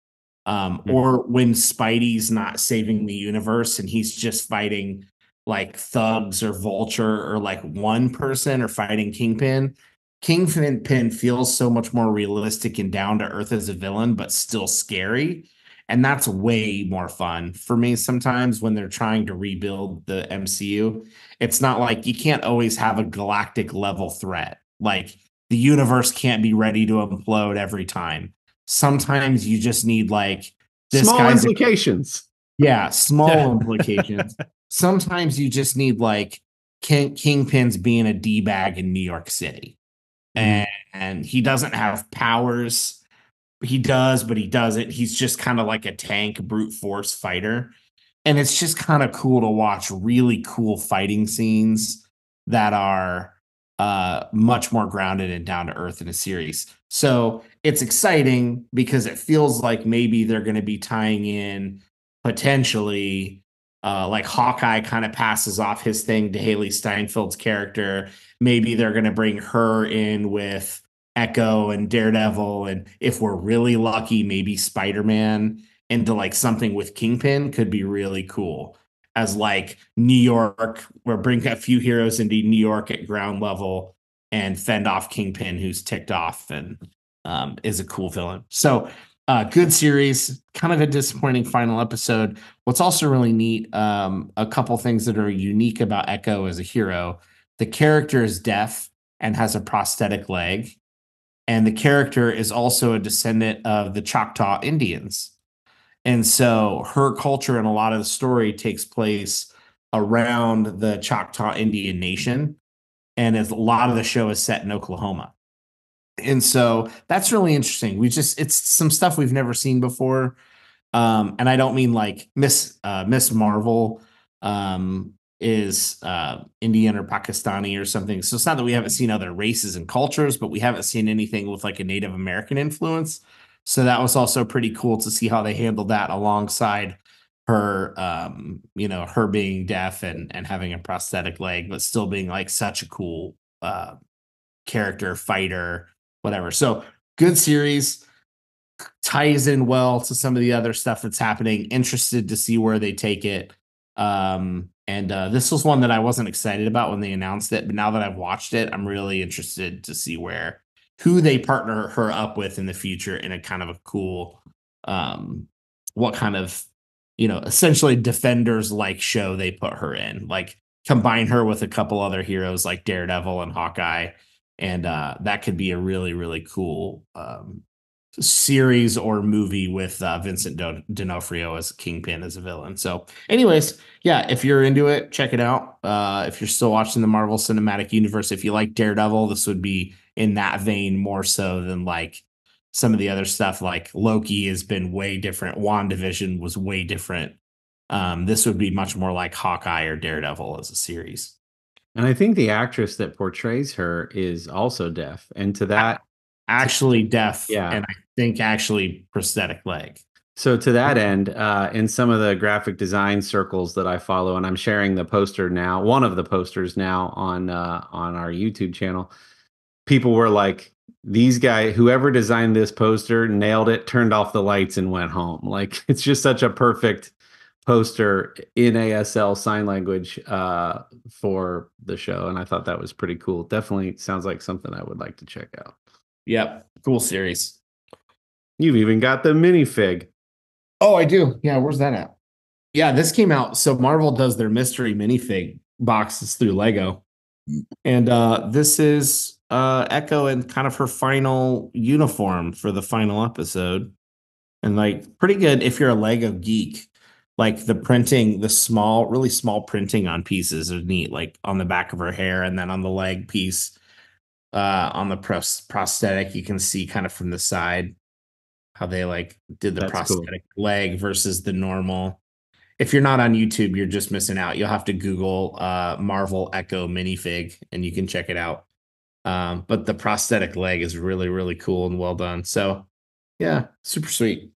Or when Spidey's not saving the universe and he's just fighting like thugs or Vulture or like one person or fighting Kingpin. Kingpin feels so much more realistic and down to earth as a villain, but still scary. And that's way more fun for me sometimes when they're trying to rebuild the MCU. It's not like you can't always have a galactic level threat. Like the universe can't be ready to implode every time. Sometimes you just need like this small implications. Small implications. Sometimes you just need like Kingpin's being a D-bag in New York City. And he doesn't have powers. He does, but he doesn't. He's just kind of like a tank, brute force fighter. And it's just kind of cool to watch really cool fighting scenes that are much more grounded and down to earth in a series. So it's exciting because it feels like maybe they're going to be tying in potentially like Hawkeye kind of passes off his thing to Haley Steinfeld's character. Maybe they're going to bring her in with Echo and Daredevil, and if we're really lucky, maybe Spider-Man, into like something with Kingpin could be really cool. As like New York, we're bringing a few heroes into New York at ground level and fend off Kingpin, who's ticked off and is a cool villain. So good series, kind of a disappointing final episode. What's also really neat, a couple things that are unique about Echo as a hero. The character is deaf and has a prosthetic leg. And the character is also a descendant of the Choctaw Indians. And so her culture and a lot of the story takes place around the Choctaw Indian Nation. And a lot of the show is set in Oklahoma. And so that's really interesting. It's some stuff we've never seen before. And I don't mean like Miss Marvel is Indian or Pakistani or something. So it's not that we haven't seen other races and cultures, but we haven't seen anything with like a Native American influence. So that was also pretty cool to see how they handled that alongside her, her being deaf and having a prosthetic leg, but still being like such a cool character, fighter, whatever. So good series, ties in well to some of the other stuff that's happening. Interested to see where they take it. And this was one that I wasn't excited about when they announced it, but now that I've watched it, I'm really interested to see who they partner her up with in the future in a kind of a cool, what kind of, essentially Defenders like show they put her in, like combine her with a couple other heroes like Daredevil and Hawkeye. And that could be a really, really cool series or movie with Vincent D'Onofrio as Kingpin as a villain. So anyways, if you're into it, check it out. If you're still watching the Marvel Cinematic Universe, if you like Daredevil, this would be in that vein more so than like some of the other stuff. Like Loki has been way different. WandaVision was way different. This would be much more like Hawkeye or Daredevil as a series. And I think the actress that portrays her is also deaf. And to that, actually deaf, and I think actually prosthetic leg. So to that end, in some of the graphic design circles that I follow, and I'm sharing the poster now, one of the posters now on our YouTube channel, people were like, these guys, whoever designed this poster, nailed it, turned off the lights and went home. Like, it's just such a perfect poster in ASL sign language for the show, and I thought that was pretty cool. Definitely sounds like something I would like to check out. Yep. Cool series. You've even got the minifig. Oh, I do. Yeah. Where's that at? Yeah. This came out. So Marvel does their mystery minifig boxes through Lego. And this is Echo in kind of her final uniform for the final episode. And like pretty good if you're a Lego geek. like the printing, the small, really small printing on pieces is neat, like on the back of her hair and then on the leg piece, on the prosthetic, you can see kind of from the side how they like did the prosthetic leg versus the normal. If you're not on YouTube, you're just missing out. You'll have to Google Marvel Echo minifig and you can check it out. But the prosthetic leg is really, really cool and well done. So yeah, super sweet.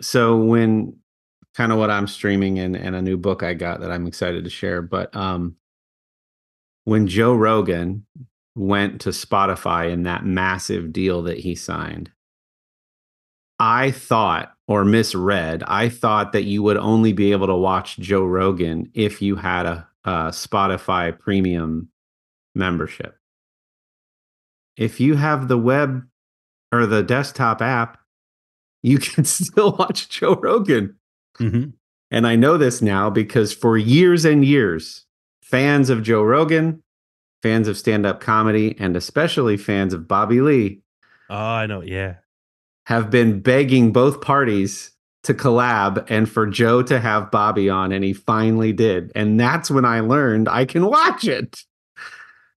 So when kind of what I'm streaming and a new book I got that I'm excited to share, but when Joe Rogan went to Spotify in that massive deal that he signed, I thought, or misread, I thought that you would only be able to watch Joe Rogan if you had a Spotify premium membership. If you have the web or the desktop app, you can still watch Joe Rogan. Mm-hmm. And I know this now because for years and years, fans of Joe Rogan, fans of stand-up comedy, and especially fans of Bobby Lee. Oh, I know. Yeah. Have been begging both parties to collab and for Joe to have Bobby on, and he finally did. And that's when I learned I can watch it.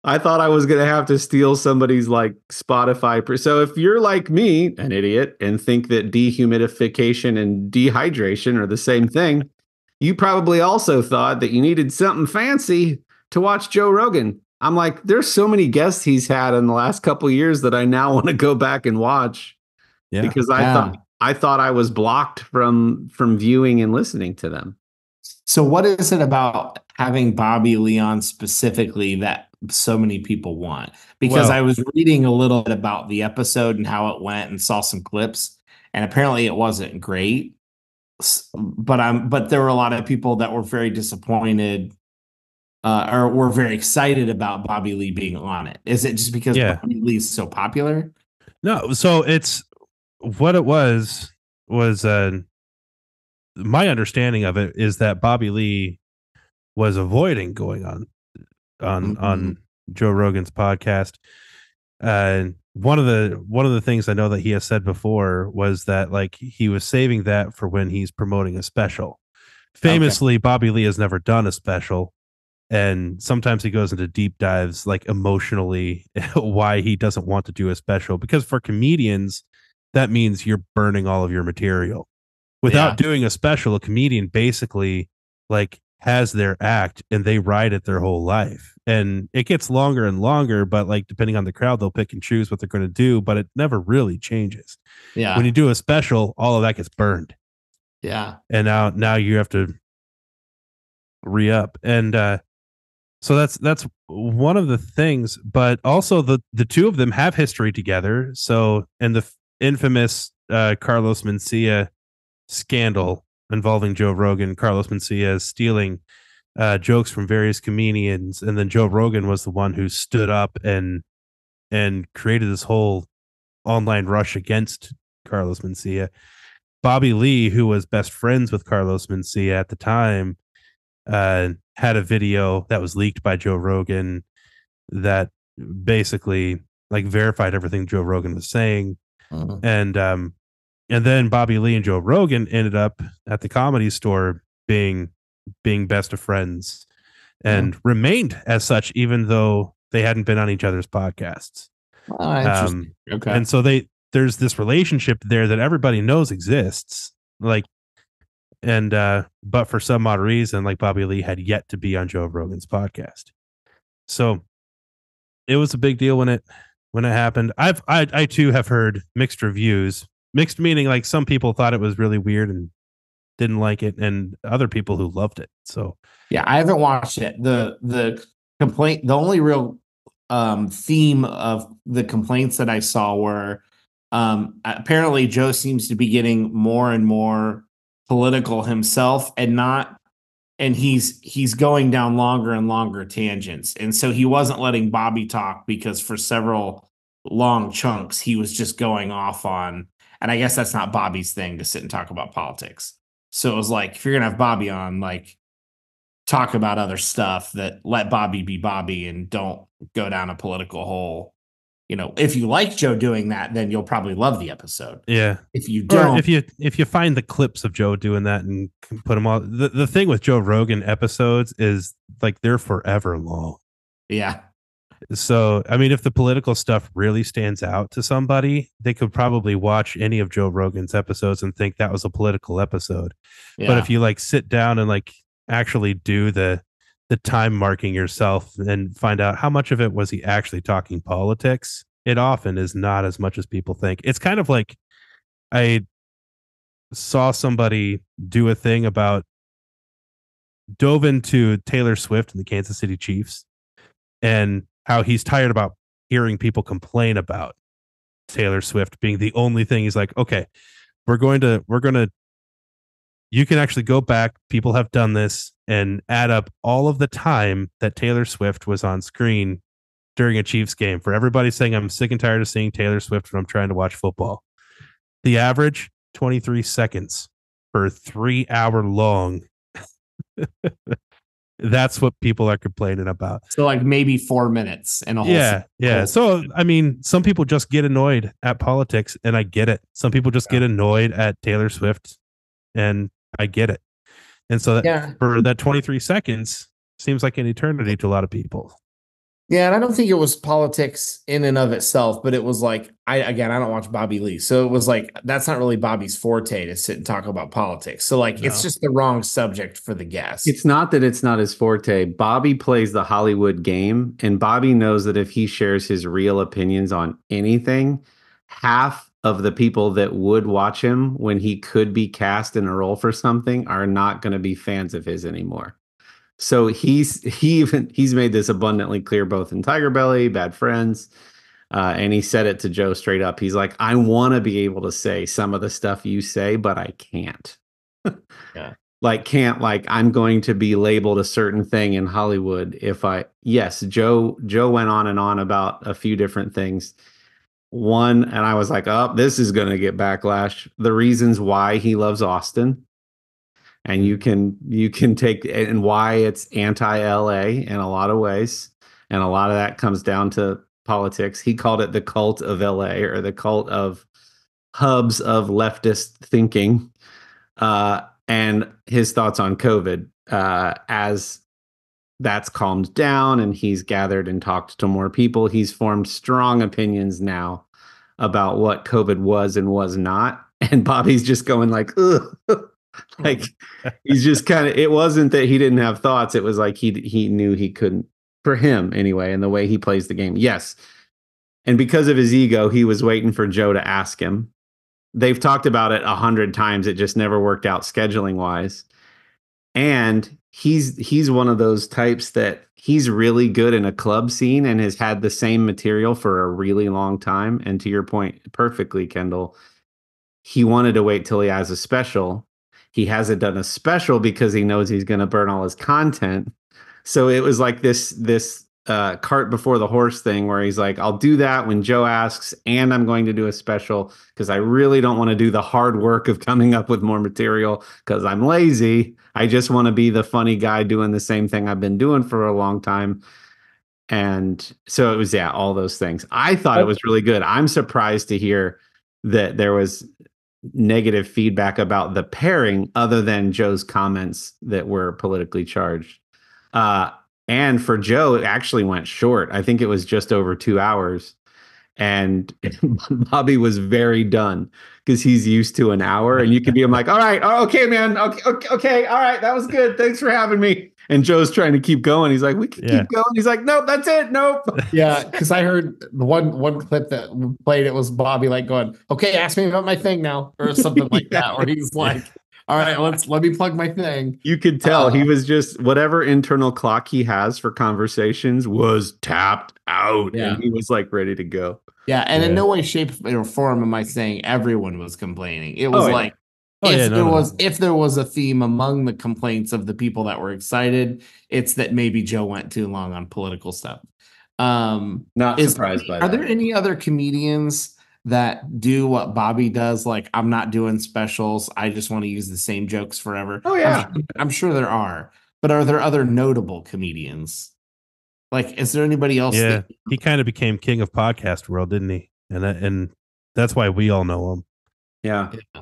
I thought I was going to have to steal somebody's like Spotify. So if you're like me, an idiot, and think that dehumidification and dehydration are the same thing, you probably also thought that you needed something fancy to watch Joe Rogan. I'm like, there's so many guests he's had in the last couple of years that I now want to go back and watch. Yeah. Because I thought I was blocked from viewing and listening to them. So what is it about having Bobby Lee on specifically that so many people want? Because I was reading a little bit about the episode and how it went and saw some clips, and apparently it wasn't great. But there were a lot of people that were very disappointed or were very excited about Bobby Lee being on it. Is it just because Bobby Lee's so popular? No, so it's what it was my understanding of it is that Bobby Lee was avoiding going on mm-hmm. on Joe Rogan's podcast. One of the things I know that he has said before was that like he was saving that for when he's promoting a special. Famously, Bobby Lee has never done a special. And sometimes he goes into deep dives, like emotionally, why he doesn't want to do a special. Because for comedians, that means you're burning all of your material. Without doing a special, a comedian basically like has their act and they ride it their whole life. And it gets longer and longer, but like depending on the crowd, they'll pick and choose what they're going to do, but it never really changes. Yeah. When you do a special, all of that gets burned. Yeah. And now you have to re-up. And so that's one of the things, but also the two of them have history together. So, and the infamous Carlos Mencia scandal involving Joe Rogan. Carlos Mencia is stealing jokes from various comedians, and then Joe Rogan was the one who stood up and created this whole online rush against Carlos Mencia. Bobby Lee, who was best friends with Carlos Mencia at the time, had a video that was leaked by Joe Rogan that basically like verified everything Joe Rogan was saying. Mm-hmm. And then Bobby Lee and Joe Rogan ended up at the Comedy Store being best of friends and remained as such, even though they hadn't been on each other's podcasts. Oh, interesting. Okay. And so there's this relationship there that everybody knows exists, like, and but for some odd reason, like Bobby Lee had yet to be on Joe Rogan's podcast. So it was a big deal when it happened. I too have heard mixed reviews. Mixed meaning like some people thought it was really weird and didn't like it, and other people who loved it. So yeah, I haven't watched it. The complaint, the only real theme of the complaints that I saw were apparently Joe seems to be getting more and more political himself, and he's going down longer and longer tangents. And so he wasn't letting Bobby talk because for several long chunks he was just going off on. And I guess that's not Bobby's thing to sit and talk about politics. So it was like, if you're going to have Bobby on, like talk about other stuff, that let Bobby be Bobby and don't go down a political hole you know, if you like Joe doing that, then you'll probably love the episode. Yeah. If you don't, or if you find the clips of Joe doing that and put them all, the thing with Joe Rogan episodes is like they're forever long. Yeah. So, I mean, if the political stuff really stands out to somebody, they could probably watch any of Joe Rogan's episodes and think that was a political episode. Yeah. But if you like sit down and like actually do the time marking yourself and find out how much of it was he actually talking politics, it often is not as much as people think. It's kind of like I saw somebody do a thing about, dove into Taylor Swift and the Kansas City Chiefs and how he's tired about hearing people complain about Taylor Swift being the only thing. He's like, okay, we're going to, you can actually go back. People have done this and add up all of the time that Taylor Swift was on screen during a Chiefs game for everybody saying, I'm sick and tired of seeing Taylor Swift when I'm trying to watch football. The average 23 seconds per 3 hour long. That's what people are complaining about. So like maybe 4 minutes and a whole. Yeah. Yeah. So, I mean, some people just get annoyed at politics and I get it. Some people just get annoyed at Taylor Swift and I get it. And so that, for that 23 seconds seems like an eternity to a lot of people. Yeah. And I don't think it was politics in and of itself, but it was like, I don't watch Bobby Lee. So it was like, that's not really Bobby's forte to sit and talk about politics. So like, it's just the wrong subject for the guest. It's not that it's not his forte. Bobby plays the Hollywood game, and Bobby knows that if he shares his real opinions on anything, half of the people that would watch him when he could be cast in a role for something are not going to be fans of his anymore. So he's made this abundantly clear, both in Tiger Belly, Bad Friends, and he said it to Joe straight up. He's like, I want to be able to say some of the stuff you say, but I can't. Yeah. Like I'm going to be labeled a certain thing in Hollywood if I. Yes, Joe went on and on about a few different things. One, and I was like, oh, this is going to get backlash. The reasons why he loves Austin, and you can take, and why it's anti-LA in a lot of ways, and a lot of that comes down to politics. He called it the cult of LA, or the cult of hubs of leftist thinking, and his thoughts on COVID as that's calmed down and he's gathered and talked to more people. He's formed strong opinions now about what COVID was and was not. And Bobby's just going like, ugh. Like he's just kind of, it wasn't that he didn't have thoughts. It was like he knew he couldn't, for him anyway, and the way he plays the game. Yes. And because of his ego, he was waiting for Joe to ask him. They've talked about it 100 times. It just never worked out scheduling wise. And he's one of those types that he's really good in a club scene and has had the same material for a really long time. And to your point perfectly, Kendall, he wanted to wait till he has a special. He hasn't done a special because he knows he's going to burn all his content. So it was like this cart before the horse thing where he's like, I'll do that when Joe asks, and I'm going to do a special because I really don't want to do the hard work of coming up with more material because I'm lazy. I just want to be the funny guy doing the same thing I've been doing for a long time. And so it was, all those things. I thought it was really good. I'm surprised to hear that there was negative feedback about the pairing other than Joe's comments that were politically charged. And for Joe, it actually went short. I think it was just over 2 hours. And Bobby was very done because he's used to an hour. And you can be like, all right, okay, man. Okay, all right. That was good. Thanks for having me. And Joe's trying to keep going. He's like, we can keep going. He's like, nope, that's it. Nope. Yeah, because I heard one clip that played, it was Bobby like going, okay, ask me about my thing now, or something like that, where he's like, all right, let me plug my thing. You could tell he was just, whatever internal clock he has for conversations was tapped out. Yeah. And he was like ready to go. Yeah. And in no way, shape, or form am I saying everyone was complaining. It was if there was a theme among the complaints of the people that were excited, it's that maybe Joe went too long on political stuff. Not surprised by that. Are there any other comedians that do what Bobby does? Like, I'm not doing specials. I just want to use the same jokes forever. Oh yeah. I'm sure there are, but are there other notable comedians? Like, is there anybody else? Yeah, he kind of became king of podcast world, didn't he? And that's why we all know him. Yeah. Yeah.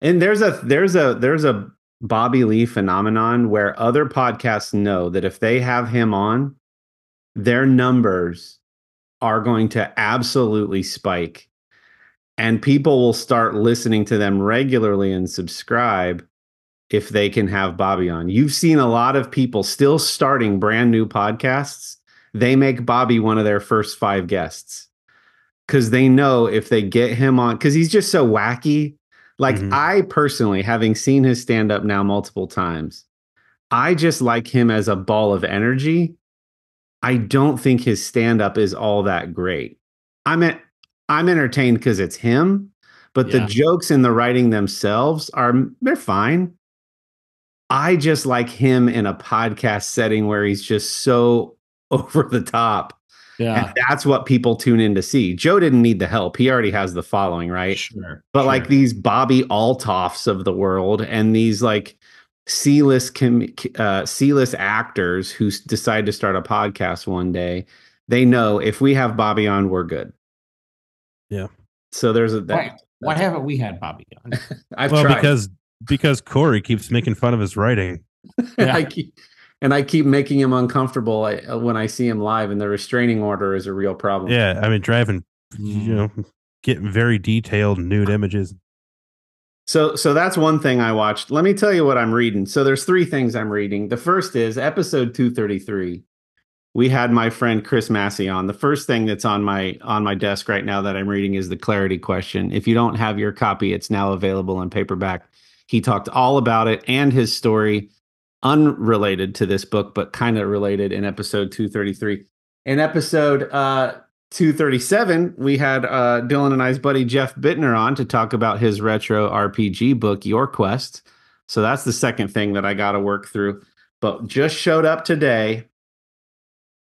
And there's a Bobby Lee phenomenon where other podcasts know that if they have him on, their numbers are going to absolutely spike, and people will start listening to them regularly and subscribe if they can have Bobby on. You've seen a lot of people still starting brand new podcasts. They make Bobby one of their first 5 guests because they know if they get him on, because he's just so wacky. Like, mm-hmm. I personally, having seen his stand up now multiple times, I just like him as a ball of energy. I don't think his stand up is all that great. I'm entertained because it's him, but the jokes and the writing themselves they're fine. I just like him in a podcast setting where he's just so over the top. Yeah. And that's what people tune in to see. Joe didn't need the help. He already has the following, right? Sure. But like these Bobby Altoffs of the world and these like C-list actors who decide to start a podcast one day, they know if we have Bobby on, we're good. Yeah. So there's why haven't we had Bobby on? I've tried. Because Corey keeps making fun of his writing. Yeah. I keep making him uncomfortable when I see him live, and the restraining order is a real problem. Yeah, I mean, getting very detailed nude images. So that's one thing I watched. Let me tell you what I'm reading. So there's 3 things I'm reading. The first is episode 233. We had my friend Chris Massey on. The first thing that's on my desk right now that I'm reading is the Clarity Question. If you don't have your copy, it's now available in paperback. He talked all about it and his story, unrelated to this book, but kind of related, in episode 233. In episode 237, we had Dylan and I's buddy Jeff Bittner on to talk about his retro RPG book, Your Quest. So that's the second thing that I got to work through. But just showed up today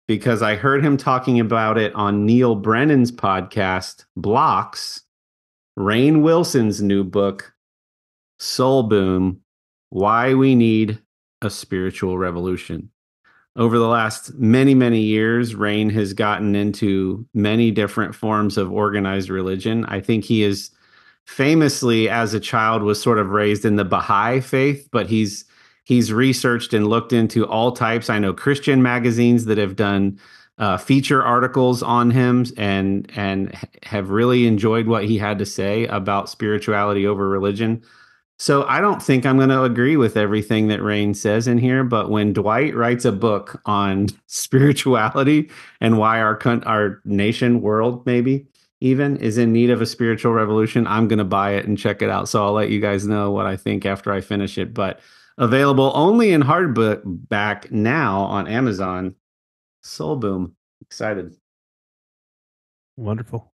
because I heard him talking about it on Neil Brennan's podcast, Blocks, Rainn Wilson's new book, Soul Boom, Why We Need a Spiritual Revolution. Over the last many, many years, Rainn has gotten into many different forms of organized religion. I think he is famously, as a child, was sort of raised in the Baha'i faith, but he's researched and looked into all types. I know Christian magazines that have done feature articles on him and have really enjoyed what he had to say about spirituality over religion. So I don't think I'm going to agree with everything that Rainn says in here, but when Dwight writes a book on spirituality and why our nation, world maybe even, is in need of a spiritual revolution, I'm going to buy it and check it out. So I'll let you guys know what I think after I finish it. But available only in hardback now on Amazon. Soul Boom. Excited. Wonderful.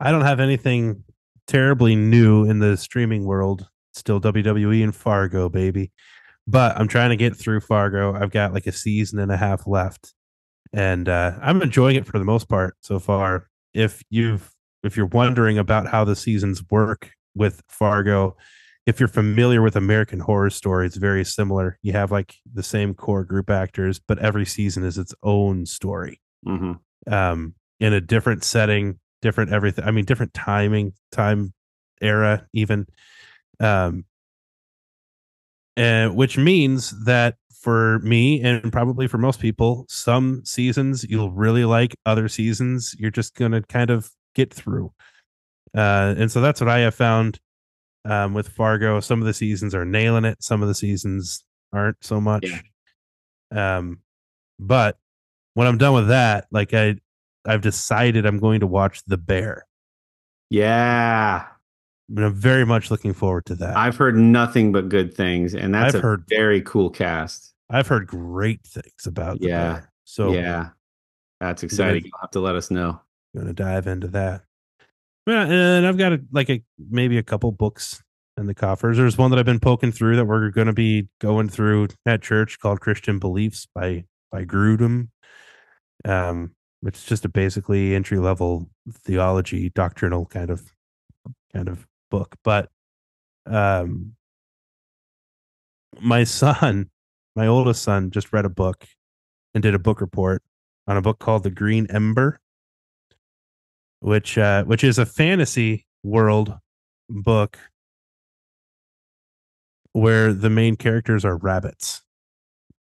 I don't have anything terribly new in the streaming world. Still WWE and Fargo, baby. But I'm trying to get through Fargo. I've got like a season and a half left, and I'm enjoying it for the most part so far. If you're wondering about how the seasons work with Fargo, if you're familiar with American Horror Story, it's very similar. You have like the same core group actors, but every season is its own story, in a different setting, different everything. I mean, different time era, even. And which means that for me, and probably for most people, some seasons you'll really like, other seasons you're just going to kind of get through. And so that's what I have found with Fargo. Some of the seasons are nailing it. Some of the seasons aren't so much. Yeah. But when I'm done with that, like I've decided I'm going to watch The Bear. Yeah. But I'm very much looking forward to that. I've heard nothing but good things, and that's very cool cast. I've heard great things about The Bear. So yeah, that's exciting. You'll have to let us know. I'm going to dive into that. Yeah, and I've got maybe a couple books in the coffers. There's one that I've been poking through that we're going to be going through at church called Christian Beliefs by Grudem. It's just a basically entry-level theology, doctrinal kind of book. But my oldest son, just read a book and did a book report on a book called The Green Ember, which is a fantasy world book where the main characters are rabbits.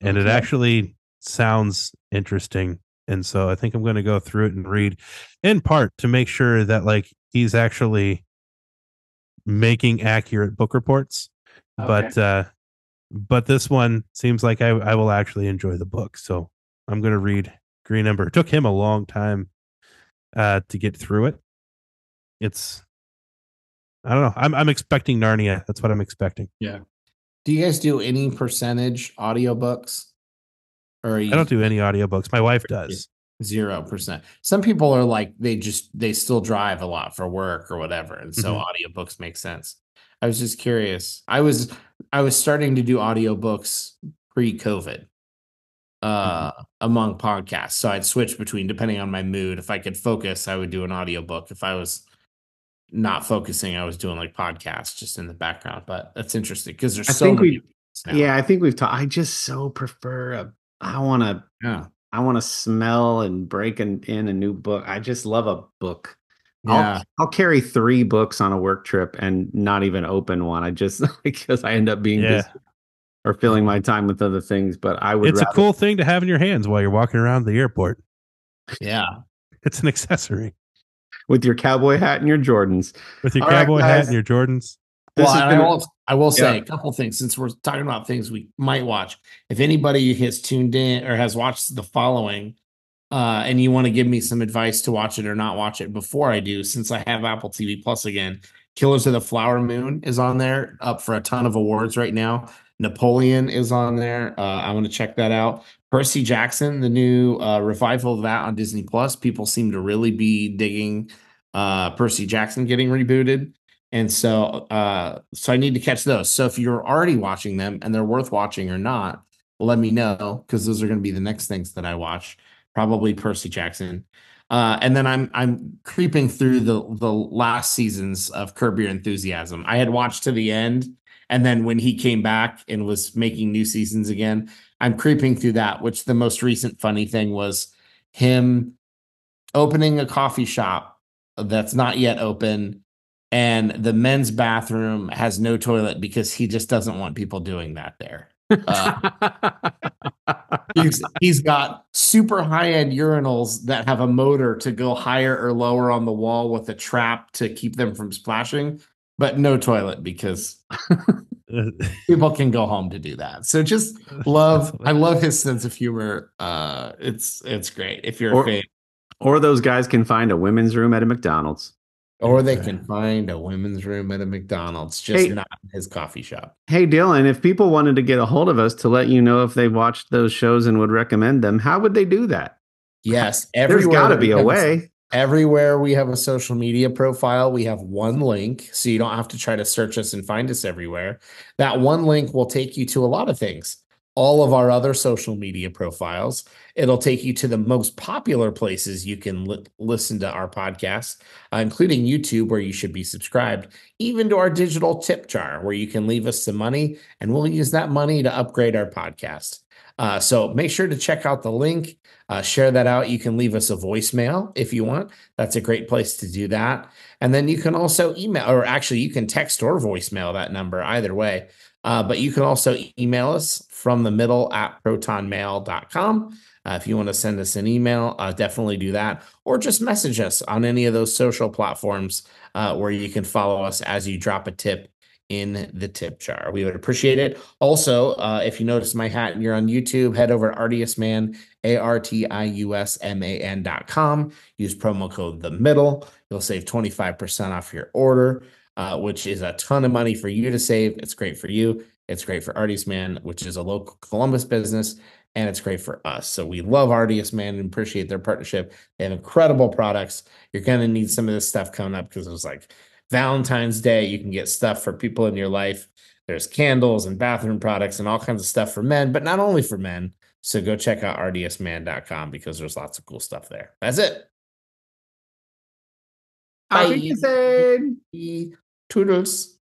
And it actually sounds interesting. And so I think I'm going to go through it and read in part to make sure that like he's actually making accurate book reports. Okay. But this one seems like I will actually enjoy the book. So I'm going to read Green Ember. It took him a long time to get through it. It's, I don't know. I'm expecting Narnia. That's what I'm expecting. Yeah. Do you guys do any percentage audiobooks? Or I don't do any audiobooks. My wife does. 0%. Some people are like, they still drive a lot for work or whatever. And so audiobooks make sense. I was just curious. I was starting to do audiobooks pre-COVID among podcasts. So I'd switch between, depending on my mood. If I could focus, I would do an audiobook. If I was not focusing, I was doing like podcasts just in the background. But that's interesting because there's so many. Yeah, I think we've talked. I just so prefer a I want to smell and break in a new book. I just love a book. Yeah. I'll carry 3 books on a work trip and not even open one. I just, because I end up being busy or filling my time with other things. But I would. It's a cool thing to have in your hands while you're walking around the airport. Yeah, it's an accessory with your cowboy hat and your Jordans. With your cowboy hat and your Jordans. I will say a couple things since we're talking about things we might watch. If anybody has tuned in or has watched the following, and you want to give me some advice to watch it or not watch it before I do, since I have Apple TV Plus again, Killers of the Flower Moon is on there, up for a ton of awards right now. Napoleon is on there. I want to check that out. Percy Jackson, the new revival of that on Disney Plus. People seem to really be digging Percy Jackson getting rebooted. And so so I need to catch those. So if you're already watching them and they're worth watching or not, let me know, because those are going to be the next things that I watch. Probably Percy Jackson. And then I'm creeping through the last seasons of Curb Your Enthusiasm. I had watched to the end, and then when he came back and was making new seasons again, I'm creeping through that, which the most recent funny thing was him opening a coffee shop that's not yet open. And the men's bathroom has no toilet because he just doesn't want people doing that there. He's got super high-end urinals that have a motor to go higher or lower on the wall with a trap to keep them from splashing, but no toilet because people can go home to do that. So just I love his sense of humor. It's great if you're a fan. Or those guys can find a women's room at a McDonald's. Or they can find a women's room at a McDonald's, just not in his coffee shop. Hey, Dylan, if people wanted to get a hold of us to let you know if they watched those shows and would recommend them, how would they do that? Yes. There's got to be a way. Everywhere we have a social media profile, we have one link, so you don't have to try to search us and find us everywhere. That one link will take you to a lot of things. All of our other social media profiles. It'll take you to the most popular places you can listen to our podcast, including YouTube, where you should be subscribed, even to our digital tip jar, where you can leave us some money, and we'll use that money to upgrade our podcast. So make sure to check out the link, share that out. You can leave us a voicemail if you want. That's a great place to do that. And then you can also email, or actually you can text or voicemail that number either way. But you can also email us from the middle at protonmail.com. If you want to send us an email, definitely do that. Or just message us on any of those social platforms where you can follow us as you drop a tip in the tip jar. We would appreciate it. Also, if you notice my hat and you're on YouTube, head over to Artiusman, ARTIUSMAN.com. Use promo code The Middle. You'll save 25% off your order. Which is a ton of money for you to save. It's great for you. It's great for Artiusman, which is a local Columbus business, and it's great for us. So we love Artiusman and appreciate their partnership. They have incredible products. You're going to need some of this stuff coming up because it was like Valentine's Day. You can get stuff for people in your life. There's candles and bathroom products and all kinds of stuff for men, but not only for men. So go check out artiusman.com because there's lots of cool stuff there. That's it. Bye. Toodles.